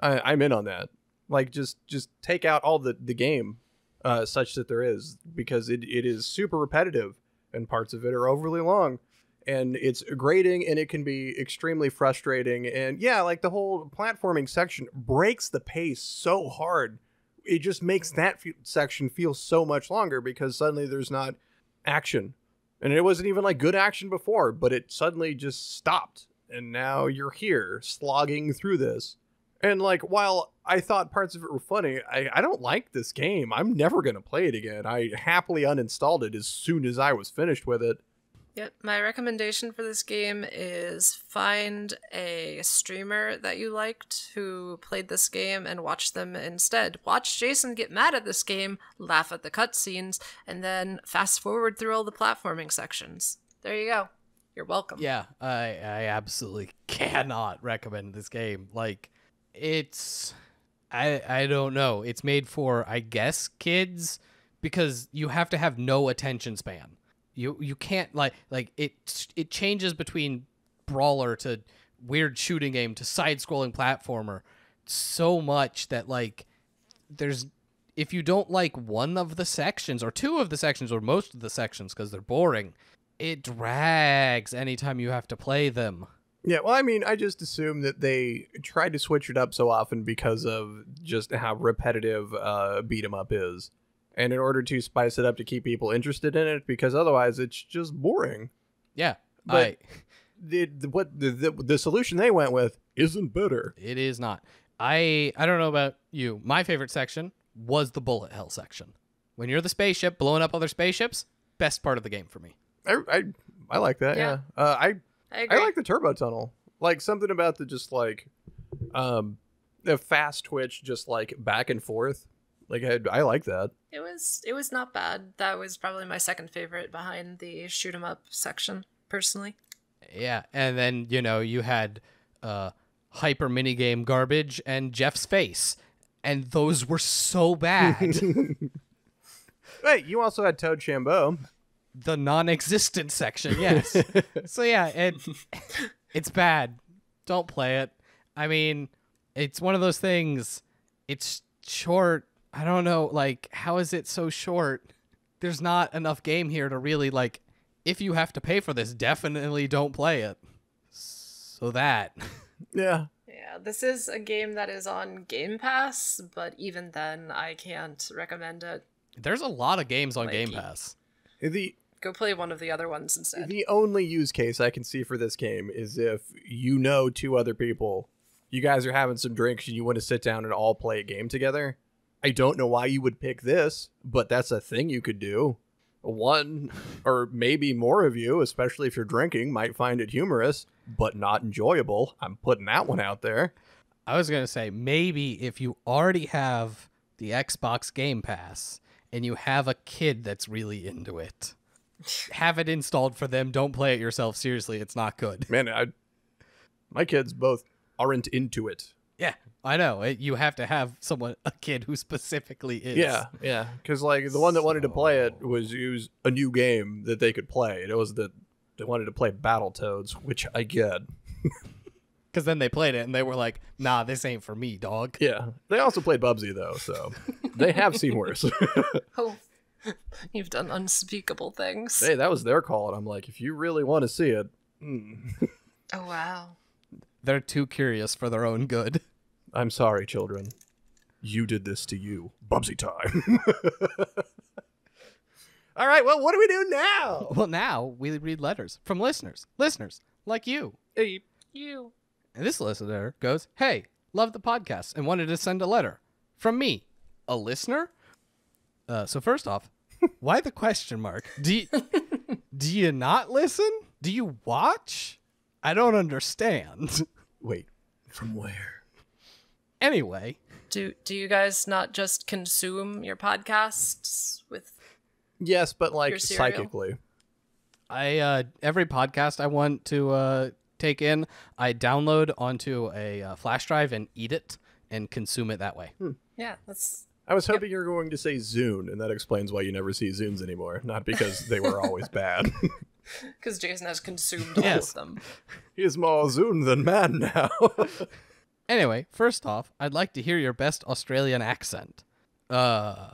I, I'm in on that. Like just just take out all the the game, uh, such that there is, because it it is super repetitive, and parts of it are overly long. And it's grating, and it can be extremely frustrating. And yeah, like the whole platforming section breaks the pace so hard. It just makes that fe- section feel so much longer because suddenly there's not action. And it wasn't even like good action before, but it suddenly just stopped. And now you're here slogging through this. And like, while I thought parts of it were funny, I, I don't like this game. I'm never going to play it again. I happily uninstalled it as soon as I was finished with it. Yep, my recommendation for this game is find a streamer that you liked who played this game and watch them instead. Watch Jason get mad at this game, laugh at the cutscenes, and then fast forward through all the platforming sections. There you go. You're welcome. Yeah, I, I absolutely cannot recommend this game. Like, it's... I, I don't know. It's made for, I guess, kids, because you have to have no attention span. You you can't like like it it changes between brawler to weird shooting game to side scrolling platformer so much that like there's if you don't like one of the sections or two of the sections or most of the sections because they're boring, it drags anytime you have to play them. Yeah, well, I mean, I just assume that they tried to switch it up so often because of just how repetitive uh, beat 'em up is. And in order to spice it up to keep people interested in it, because otherwise it's just boring. Yeah. But I, the, the, what the, the, the solution they went with isn't better. It is not. I I don't know about you. My favorite section was the bullet hell section. When you're the spaceship blowing up other spaceships, best part of the game for me. I, I I like that. Yeah. yeah. Uh, I, I, agree. I like the Turbo Tunnel. Like something about the just like um, the fast twitch, just like back and forth. Like I, I like that. It was it was not bad. That was probably my second favorite behind the shoot 'em up section, personally. Yeah, and then you know you had uh, hyper minigame garbage and Jeff's face, and those were so bad. Wait, you also had Toad Chambo, the non-existent section. Yes. So yeah, it it's bad. Don't play it. I mean, it's one of those things. It's short. I don't know, like, how is it so short? There's not enough game here to really, like, if you have to pay for this, definitely don't play it. So that. Yeah. Yeah, this is a game that is on Game Pass, but even then, I can't recommend it. There's a lot of games on like, Game Pass. The, go play one of the other ones instead. The only use case I can see for this game is if you know two other people, you guys are having some drinks, and you want to sit down and all play a game together. I don't know why you would pick this, but that's a thing you could do. One or maybe more of you, especially if you're drinking, might find it humorous, but not enjoyable. I'm putting that one out there. I was going to say, maybe if you already have the Xbox Game Pass and you have a kid that's really into it, have it installed for them. Don't play it yourself. Seriously, it's not good. Man, I, my kids both aren't into it. Yeah, I know. It, you have to have someone, a kid who specifically is. Yeah, yeah. Because like the one that so... wanted to play it was it was a new game that they could play. And it was that they wanted to play Battletoads, which I get. Because then they played it and they were like, "Nah, this ain't for me, dog." Yeah. They also played Bubsy though, so they have seen worse. Oh, you've done unspeakable things. Hey, that was their call, and I'm like, if you really want to see it. Mm. Oh wow. They're too curious for their own good. I'm sorry, children. You did this to you. Bubsy time. All right, well, what do we do now? Well, now we read letters from listeners. Listeners, like you. Hey, you. And this listener goes, "Hey, love the podcast and wanted to send a letter. From me, a listener?" Uh, so first off, why the question mark? Do you, do you not listen? Do you watch? I don't understand. Wait, from where? Anyway, do do you guys not just consume your podcasts with? Yes, but like psychically. I uh, every podcast I want to uh, take in, I download onto a uh, flash drive and eat it and consume it that way. Hmm. Yeah, that's. I was hoping yep. you were going to say Zune, and that explains why you never see Zunes anymore. Not because they were always bad. Because Jason has consumed yes. all of them. He is more Zune than man now. Anyway, first off, I'd like to hear your best Australian accent. Uh,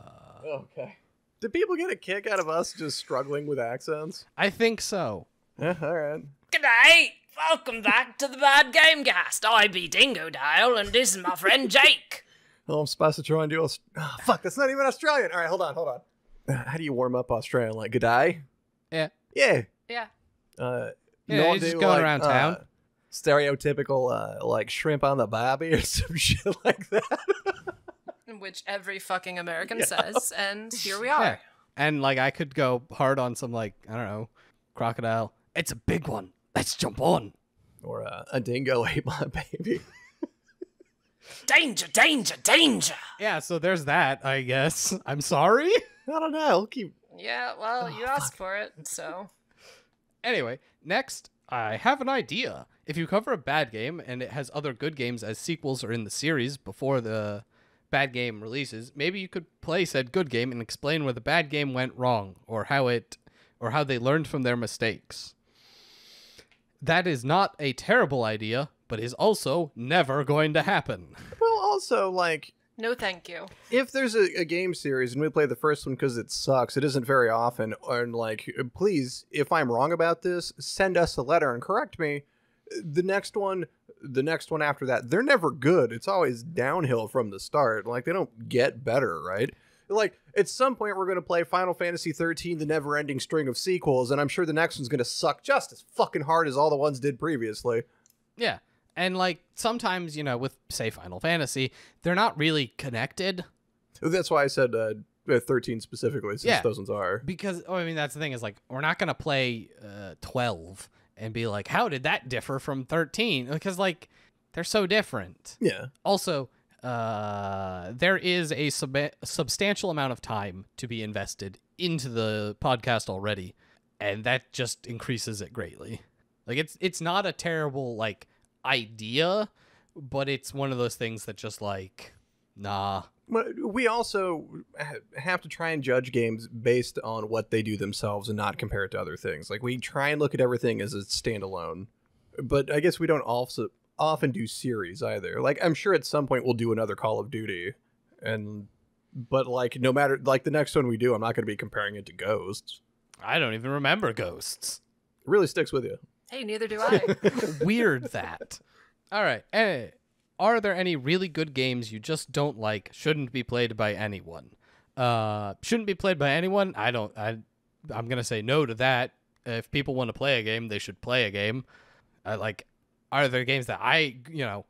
okay. Do people get a kick out of us just struggling with accents? I think so. Yeah, all right. G'day! Welcome back to the Bad Gamecast. I be Dingo Dale, and this is my friend Jake. Well, I'm supposed to try and do... Aust oh, fuck, that's not even Australian. All right, hold on, hold on. Uh, how do you warm up Australian? Like, g'day? Yeah. Yeah. Yeah. Uh, yeah, you just do, going like, around uh, town. Stereotypical, uh, like shrimp on the barbie or some shit like that, which every fucking American yeah. says, and here we are. Yeah. And like, I could go hard on some like I don't know, crocodile. It's a big one. Let's jump on. Or uh, a dingo ate my baby. Danger, danger, danger. Yeah. So there's that. I guess. I'm sorry. I don't know. We'll keep. Yeah. Well, oh, you fuck. asked for it, so. Anyway, next. I have an idea. If you cover a bad game and it has other good games as sequels or in the series before the bad game releases, maybe you could play said good game and explain where the bad game went wrong or how it or how they learned from their mistakes. That is not a terrible idea, but is also never going to happen. Well, also, like... No, thank you. If there's a, a game series and we play the first one because it sucks, it isn't very often, and like, please, if I'm wrong about this, send us a letter and correct me. The next one, the next one after that, they're never good. It's always downhill from the start. Like, they don't get better, right? Like, at some point, we're going to play Final Fantasy thirteen, the never-ending string of sequels, and I'm sure the next one's going to suck just as fucking hard as all the ones did previously. Yeah. And, like, sometimes, you know, with, say, Final Fantasy, they're not really connected. That's why I said uh, thirteen specifically, since yeah, those ones are. Because, oh, I mean, that's the thing, is like, we're not going to play uh, twelve and be like, how did that differ from thirteen? Because, like, they're so different. Yeah. Also, uh, there is a sub substantial amount of time to be invested into the podcast already, and that just increases it greatly. Like, it's it's not a terrible, like, idea, but it's one of those things that just, like, nah. But we also have to try and judge games based on what they do themselves and not compare it to other things. Like, we try and look at everything as a standalone, but I guess we don't also often do series either. Like, I'm sure at some point we'll do another Call of Duty, and but like no matter like the next one we do, I'm not going to be comparing it to Ghosts. I don't even remember Ghosts. It really sticks with you. Hey, neither do I. Weird that. All right. Hey, are there any really good games you just don't like, shouldn't be played by anyone? Uh, shouldn't be played by anyone? I don't. I, I'm going to say no to that. If people want to play a game, they should play a game. I like, are there games that I, you know,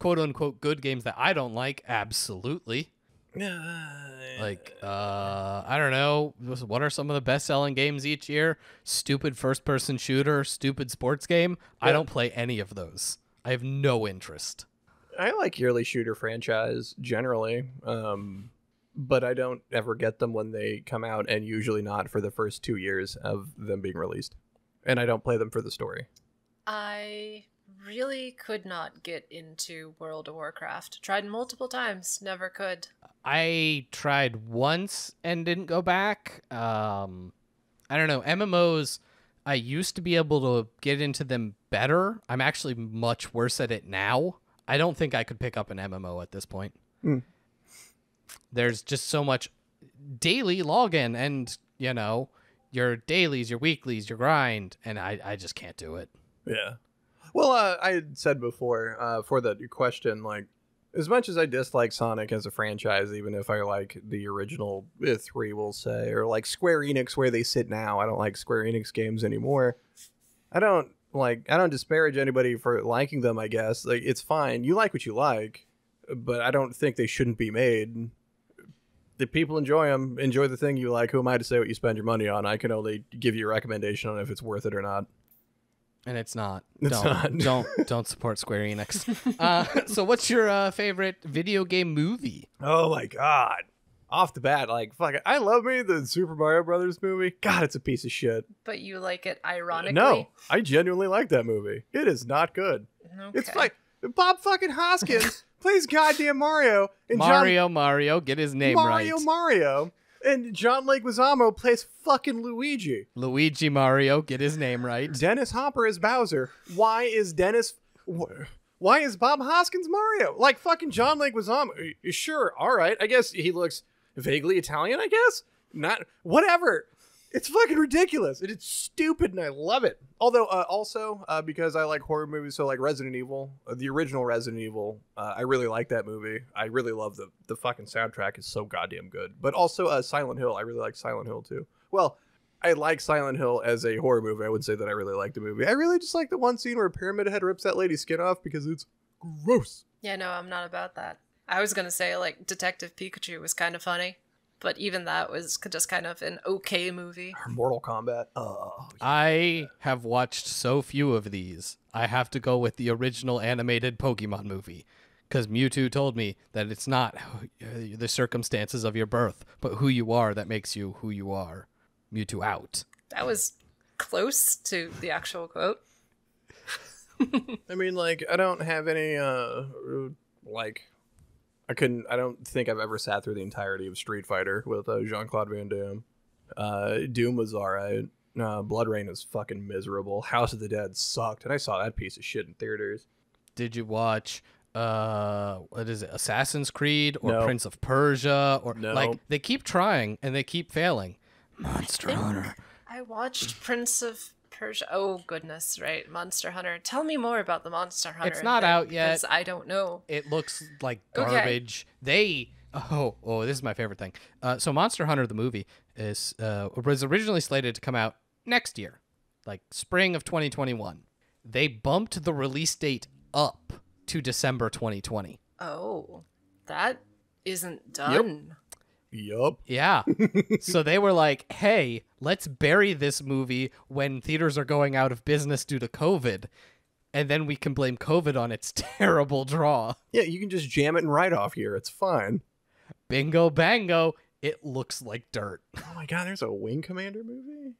quote unquote good games that I don't like? Absolutely. Like, uh, I don't know. What are some of the best-selling games each year? Stupid first-person shooter, stupid sports game. Well, I don't play any of those. I have no interest. I like yearly shooter franchise generally, um, but I don't ever get them when they come out, and usually not for the first two years of them being released. And I don't play them for the story. I really could not get into World of Warcraft. Tried multiple times, never could. I tried once and didn't go back. Um, I don't know. M M Os, I used to be able to get into them better. I'm actually much worse at it now. I don't think I could pick up an M M O at this point. Mm. There's just so much daily login and, you know, your dailies, your weeklies, your grind, and I, I just can't do it. Yeah. Well, uh, I had said before, uh, for that question, like, as much as I dislike Sonic as a franchise, even if I like the original uh, three, we'll say, or like Square Enix, where they sit now, I don't like Square Enix games anymore. I don't like, I don't disparage anybody for liking them, I guess. Like, it's fine. You like what you like, but I don't think they shouldn't be made. If people enjoy them, enjoy the thing you like. Who am I to say what you spend your money on? I can only give you a recommendation on if it's worth it or not. And it's not. It's don't, not. don't don't support Square Enix. Uh, so what's your uh, favorite video game movie? Oh, my God. Off the bat, like, fuck it. I love me the Super Mario Brothers movie. God, it's a piece of shit. But you like it ironically? No, I genuinely like that movie. It is not good. Okay. It's like Bob fucking Hoskins plays goddamn Mario. And Mario, John... Mario, get his name Mario, right. Mario, Mario. And John Leguizamo plays fucking Luigi. Luigi Mario, get his name right. Dennis Hopper is Bowser. Why is Dennis... Why is Bob Hoskins Mario? Like, fucking John Leguizamo. Sure, all right. I guess he looks vaguely Italian, I guess? Not... Whatever. It's fucking ridiculous. It's stupid, and I love it. Although, uh, also, uh, because I like horror movies, so like Resident Evil, uh, the original Resident Evil, uh, I really like that movie. I really love the the fucking soundtrack. It's so goddamn good. But also uh, Silent Hill. I really like Silent Hill, too. Well, I like Silent Hill as a horror movie. I wouldn't say that I really like the movie. I really just like the one scene where Pyramid Head rips that lady's skin off because it's gross. Yeah, no, I'm not about that. I was going to say, like, Detective Pikachu was kind of funny. But even that was just kind of an okay movie. Or Mortal Kombat. Oh, yeah. I have watched so few of these. I have to go with the original animated Pokemon movie. Because Mewtwo told me that it's not the circumstances of your birth, but who you are that makes you who you are. Mewtwo out. That was close to the actual quote. I mean, like, I don't have any, uh, like... I couldn't. I don't think I've ever sat through the entirety of Street Fighter with uh, Jean-Claude Van Damme. Uh, Doom was all right. Uh, Blood Rain is fucking miserable. House of the Dead sucked, and I saw that piece of shit in theaters. Did you watch uh, what is it, Assassin's Creed or no. Prince of Persia? Or no. Like they keep trying and they keep failing. Monster Hunter. I watched Prince of Persia. Oh goodness, right, Monster Hunter. Tell me more about the Monster Hunter. It's not out yet. Because I don't know. It looks like garbage. Okay. They oh oh, this is my favorite thing. Uh, so Monster Hunter the movie is uh, was originally slated to come out next year, like spring of twenty twenty-one. They bumped the release date up to December twenty twenty. Oh, that isn't done. Yep. Yup. Yeah. So they were like, hey, let's bury this movie when theaters are going out of business due to COVID. And then we can blame COVID on its terrible draw. Yeah, you can just jam it and write off here. It's fine. Bingo bango. It looks like dirt. Oh my God, there's a Wing Commander movie?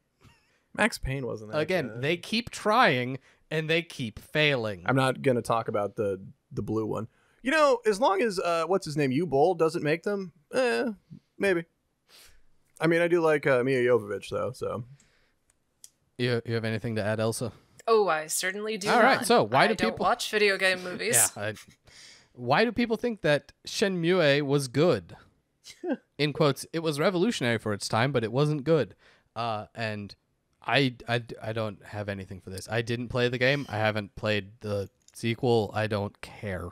Max Payne wasn't that Again, good. They keep trying and they keep failing. I'm not going to talk about the, the blue one. You know, as long as, uh, what's his name, U-Bowl doesn't make them, eh, maybe. I mean, I do like uh, Mia Jovovich, though, so. You, you have anything to add, Elsa? Oh, I certainly do. All not. Right, so why I do don't people watch video game movies? Yeah, I... Why do people think that Shenmue was good? In quotes, it was revolutionary for its time, but it wasn't good. Uh, and I, I, I don't have anything for this. I didn't play the game. I haven't played the sequel. I don't care.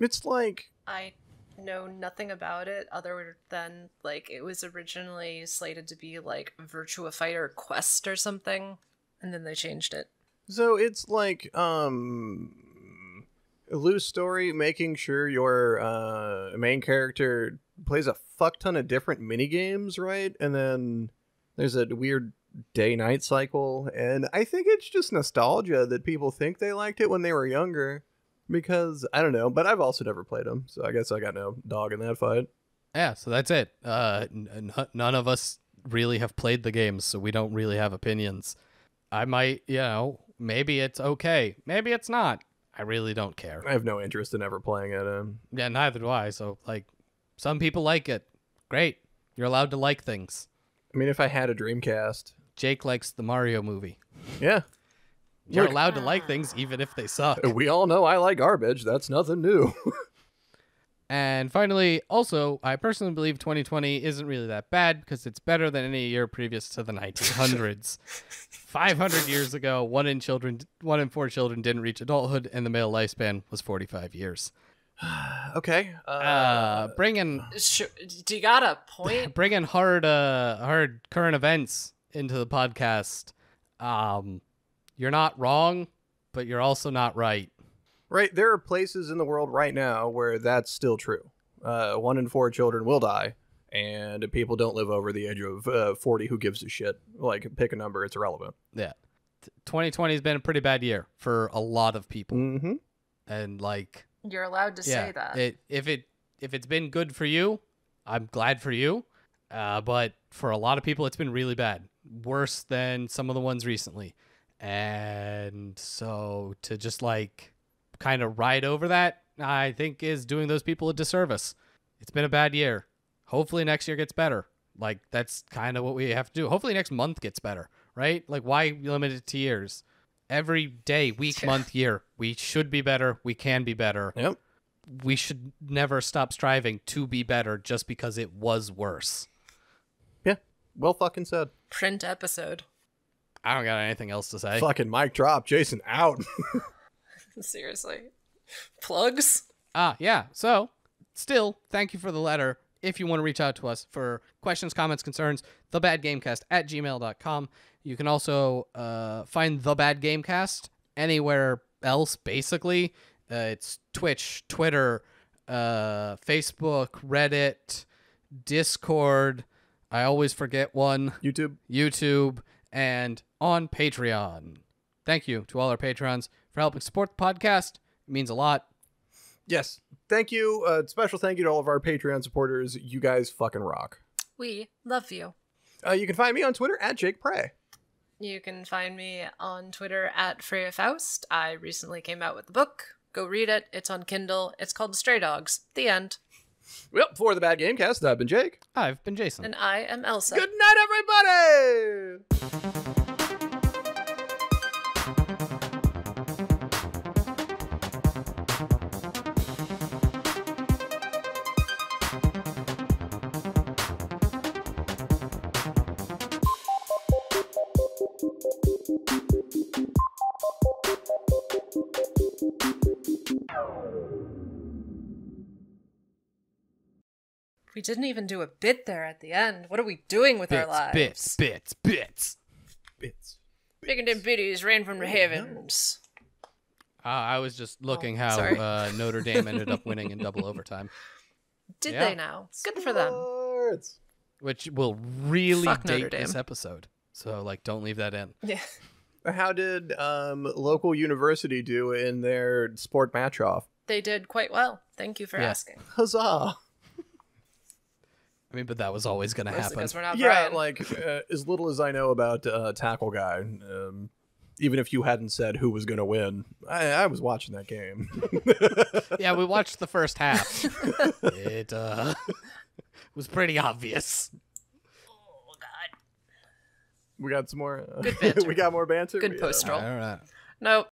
It's like... I know nothing about it other than, like, it was originally slated to be, like, Virtua Fighter Quest or something, and then they changed it. So it's like, um, a loose story, making sure your uh, main character plays a fuck ton of different minigames, right? And then there's a weird day-night cycle, and I think it's just nostalgia that people think they liked it when they were younger. Because, I don't know, but I've also never played them, so I guess I got no dog in that fight. Yeah, so that's it. Uh, n none of us really have played the games, so we don't really have opinions. I might, you know, maybe it's okay. Maybe it's not. I really don't care. I have no interest in ever playing it. Um... Yeah, neither do I. So, like, some people like it. Great. You're allowed to like things. I mean, if I had a Dreamcast. Jake likes the Mario movie. Yeah. You're Look, allowed to like things even if they suck. We all know I like garbage. That's nothing new. And finally, also, I personally believe twenty twenty isn't really that bad because it's better than any year previous to the nineteen hundreds. five hundred years ago, one in children, one in four children didn't reach adulthood, and the male lifespan was forty-five years. Okay. Uh, uh, bring in... Sure, do you got a point? Bring in hard, uh, hard current events into the podcast. Um... You're not wrong, but you're also not right. Right. There are places in the world right now where that's still true. Uh, one in four children will die, and people don't live over the age of uh, forty. Who gives a shit? Like, pick a number. It's irrelevant. Yeah. twenty twenty has been a pretty bad year for a lot of people. Mm-hmm. And, like... You're allowed to yeah, say that. It, if, it, if it's been good for you, I'm glad for you. Uh, but for a lot of people, it's been really bad. Worse than some of the ones recently. And so to just like kind of ride over that, I think is doing those people a disservice. It's been a bad year. Hopefully next year gets better. Like that's kind of what we have to do. Hopefully next month gets better, right? Like why limit it to years? Every day, week, month, year, we should be better. We can be better. Yep. We should never stop striving to be better just because it was worse. Yeah. Well fucking said. Print episode. I don't got anything else to say. Fucking mic drop. Jason out. Seriously. Plugs? Ah, yeah. So, still, thank you for the letter. If you want to reach out to us for questions, comments, concerns, the bad gamecast at gmail dot com. You can also uh, find The Bad Gamecast anywhere else, basically. Uh, it's Twitch, Twitter, uh, Facebook, Reddit, Discord. I always forget one. YouTube. YouTube. And on Patreon. Thank you to all our Patrons for helping support the podcast. It means a lot. Yes. Thank you. Uh, special thank you to all of our Patreon supporters. You guys fucking rock. We love you. Uh, you can find me on Twitter at Jake Prey. You can find me on Twitter at Freya Faust. I recently came out with a book. Go read it. It's on Kindle. It's called Stray Dogs. The end. Well, for the Bad Gamecast, I've been Jake. I've been Jason. And I am Elsa. Good night, everybody! We didn't even do a bit there at the end. What are we doing with bits, our lives? Bits, bits, bits, bits. Big and dim biddies rain from the heavens. Uh, I was just looking oh, how uh, Notre Dame ended up winning in double overtime. Did yeah. they now? Good for them. words. Which will really Fuck date this episode. So, like, don't leave that in. Yeah. How did um, local university do in their sport match-off? They did quite well. Thank you for yeah. asking. Huzzah! I mean, but that was always going to happen. Because we're not yeah, Brian. Like, uh, as little as I know about uh, Tackle Guy, um, even if you hadn't said who was going to win, I, I was watching that game. Yeah, we watched the first half. It uh, was pretty obvious. Oh, God. We got some more. Uh, Good banter. We got more banter. Good post roll. All right. Nope.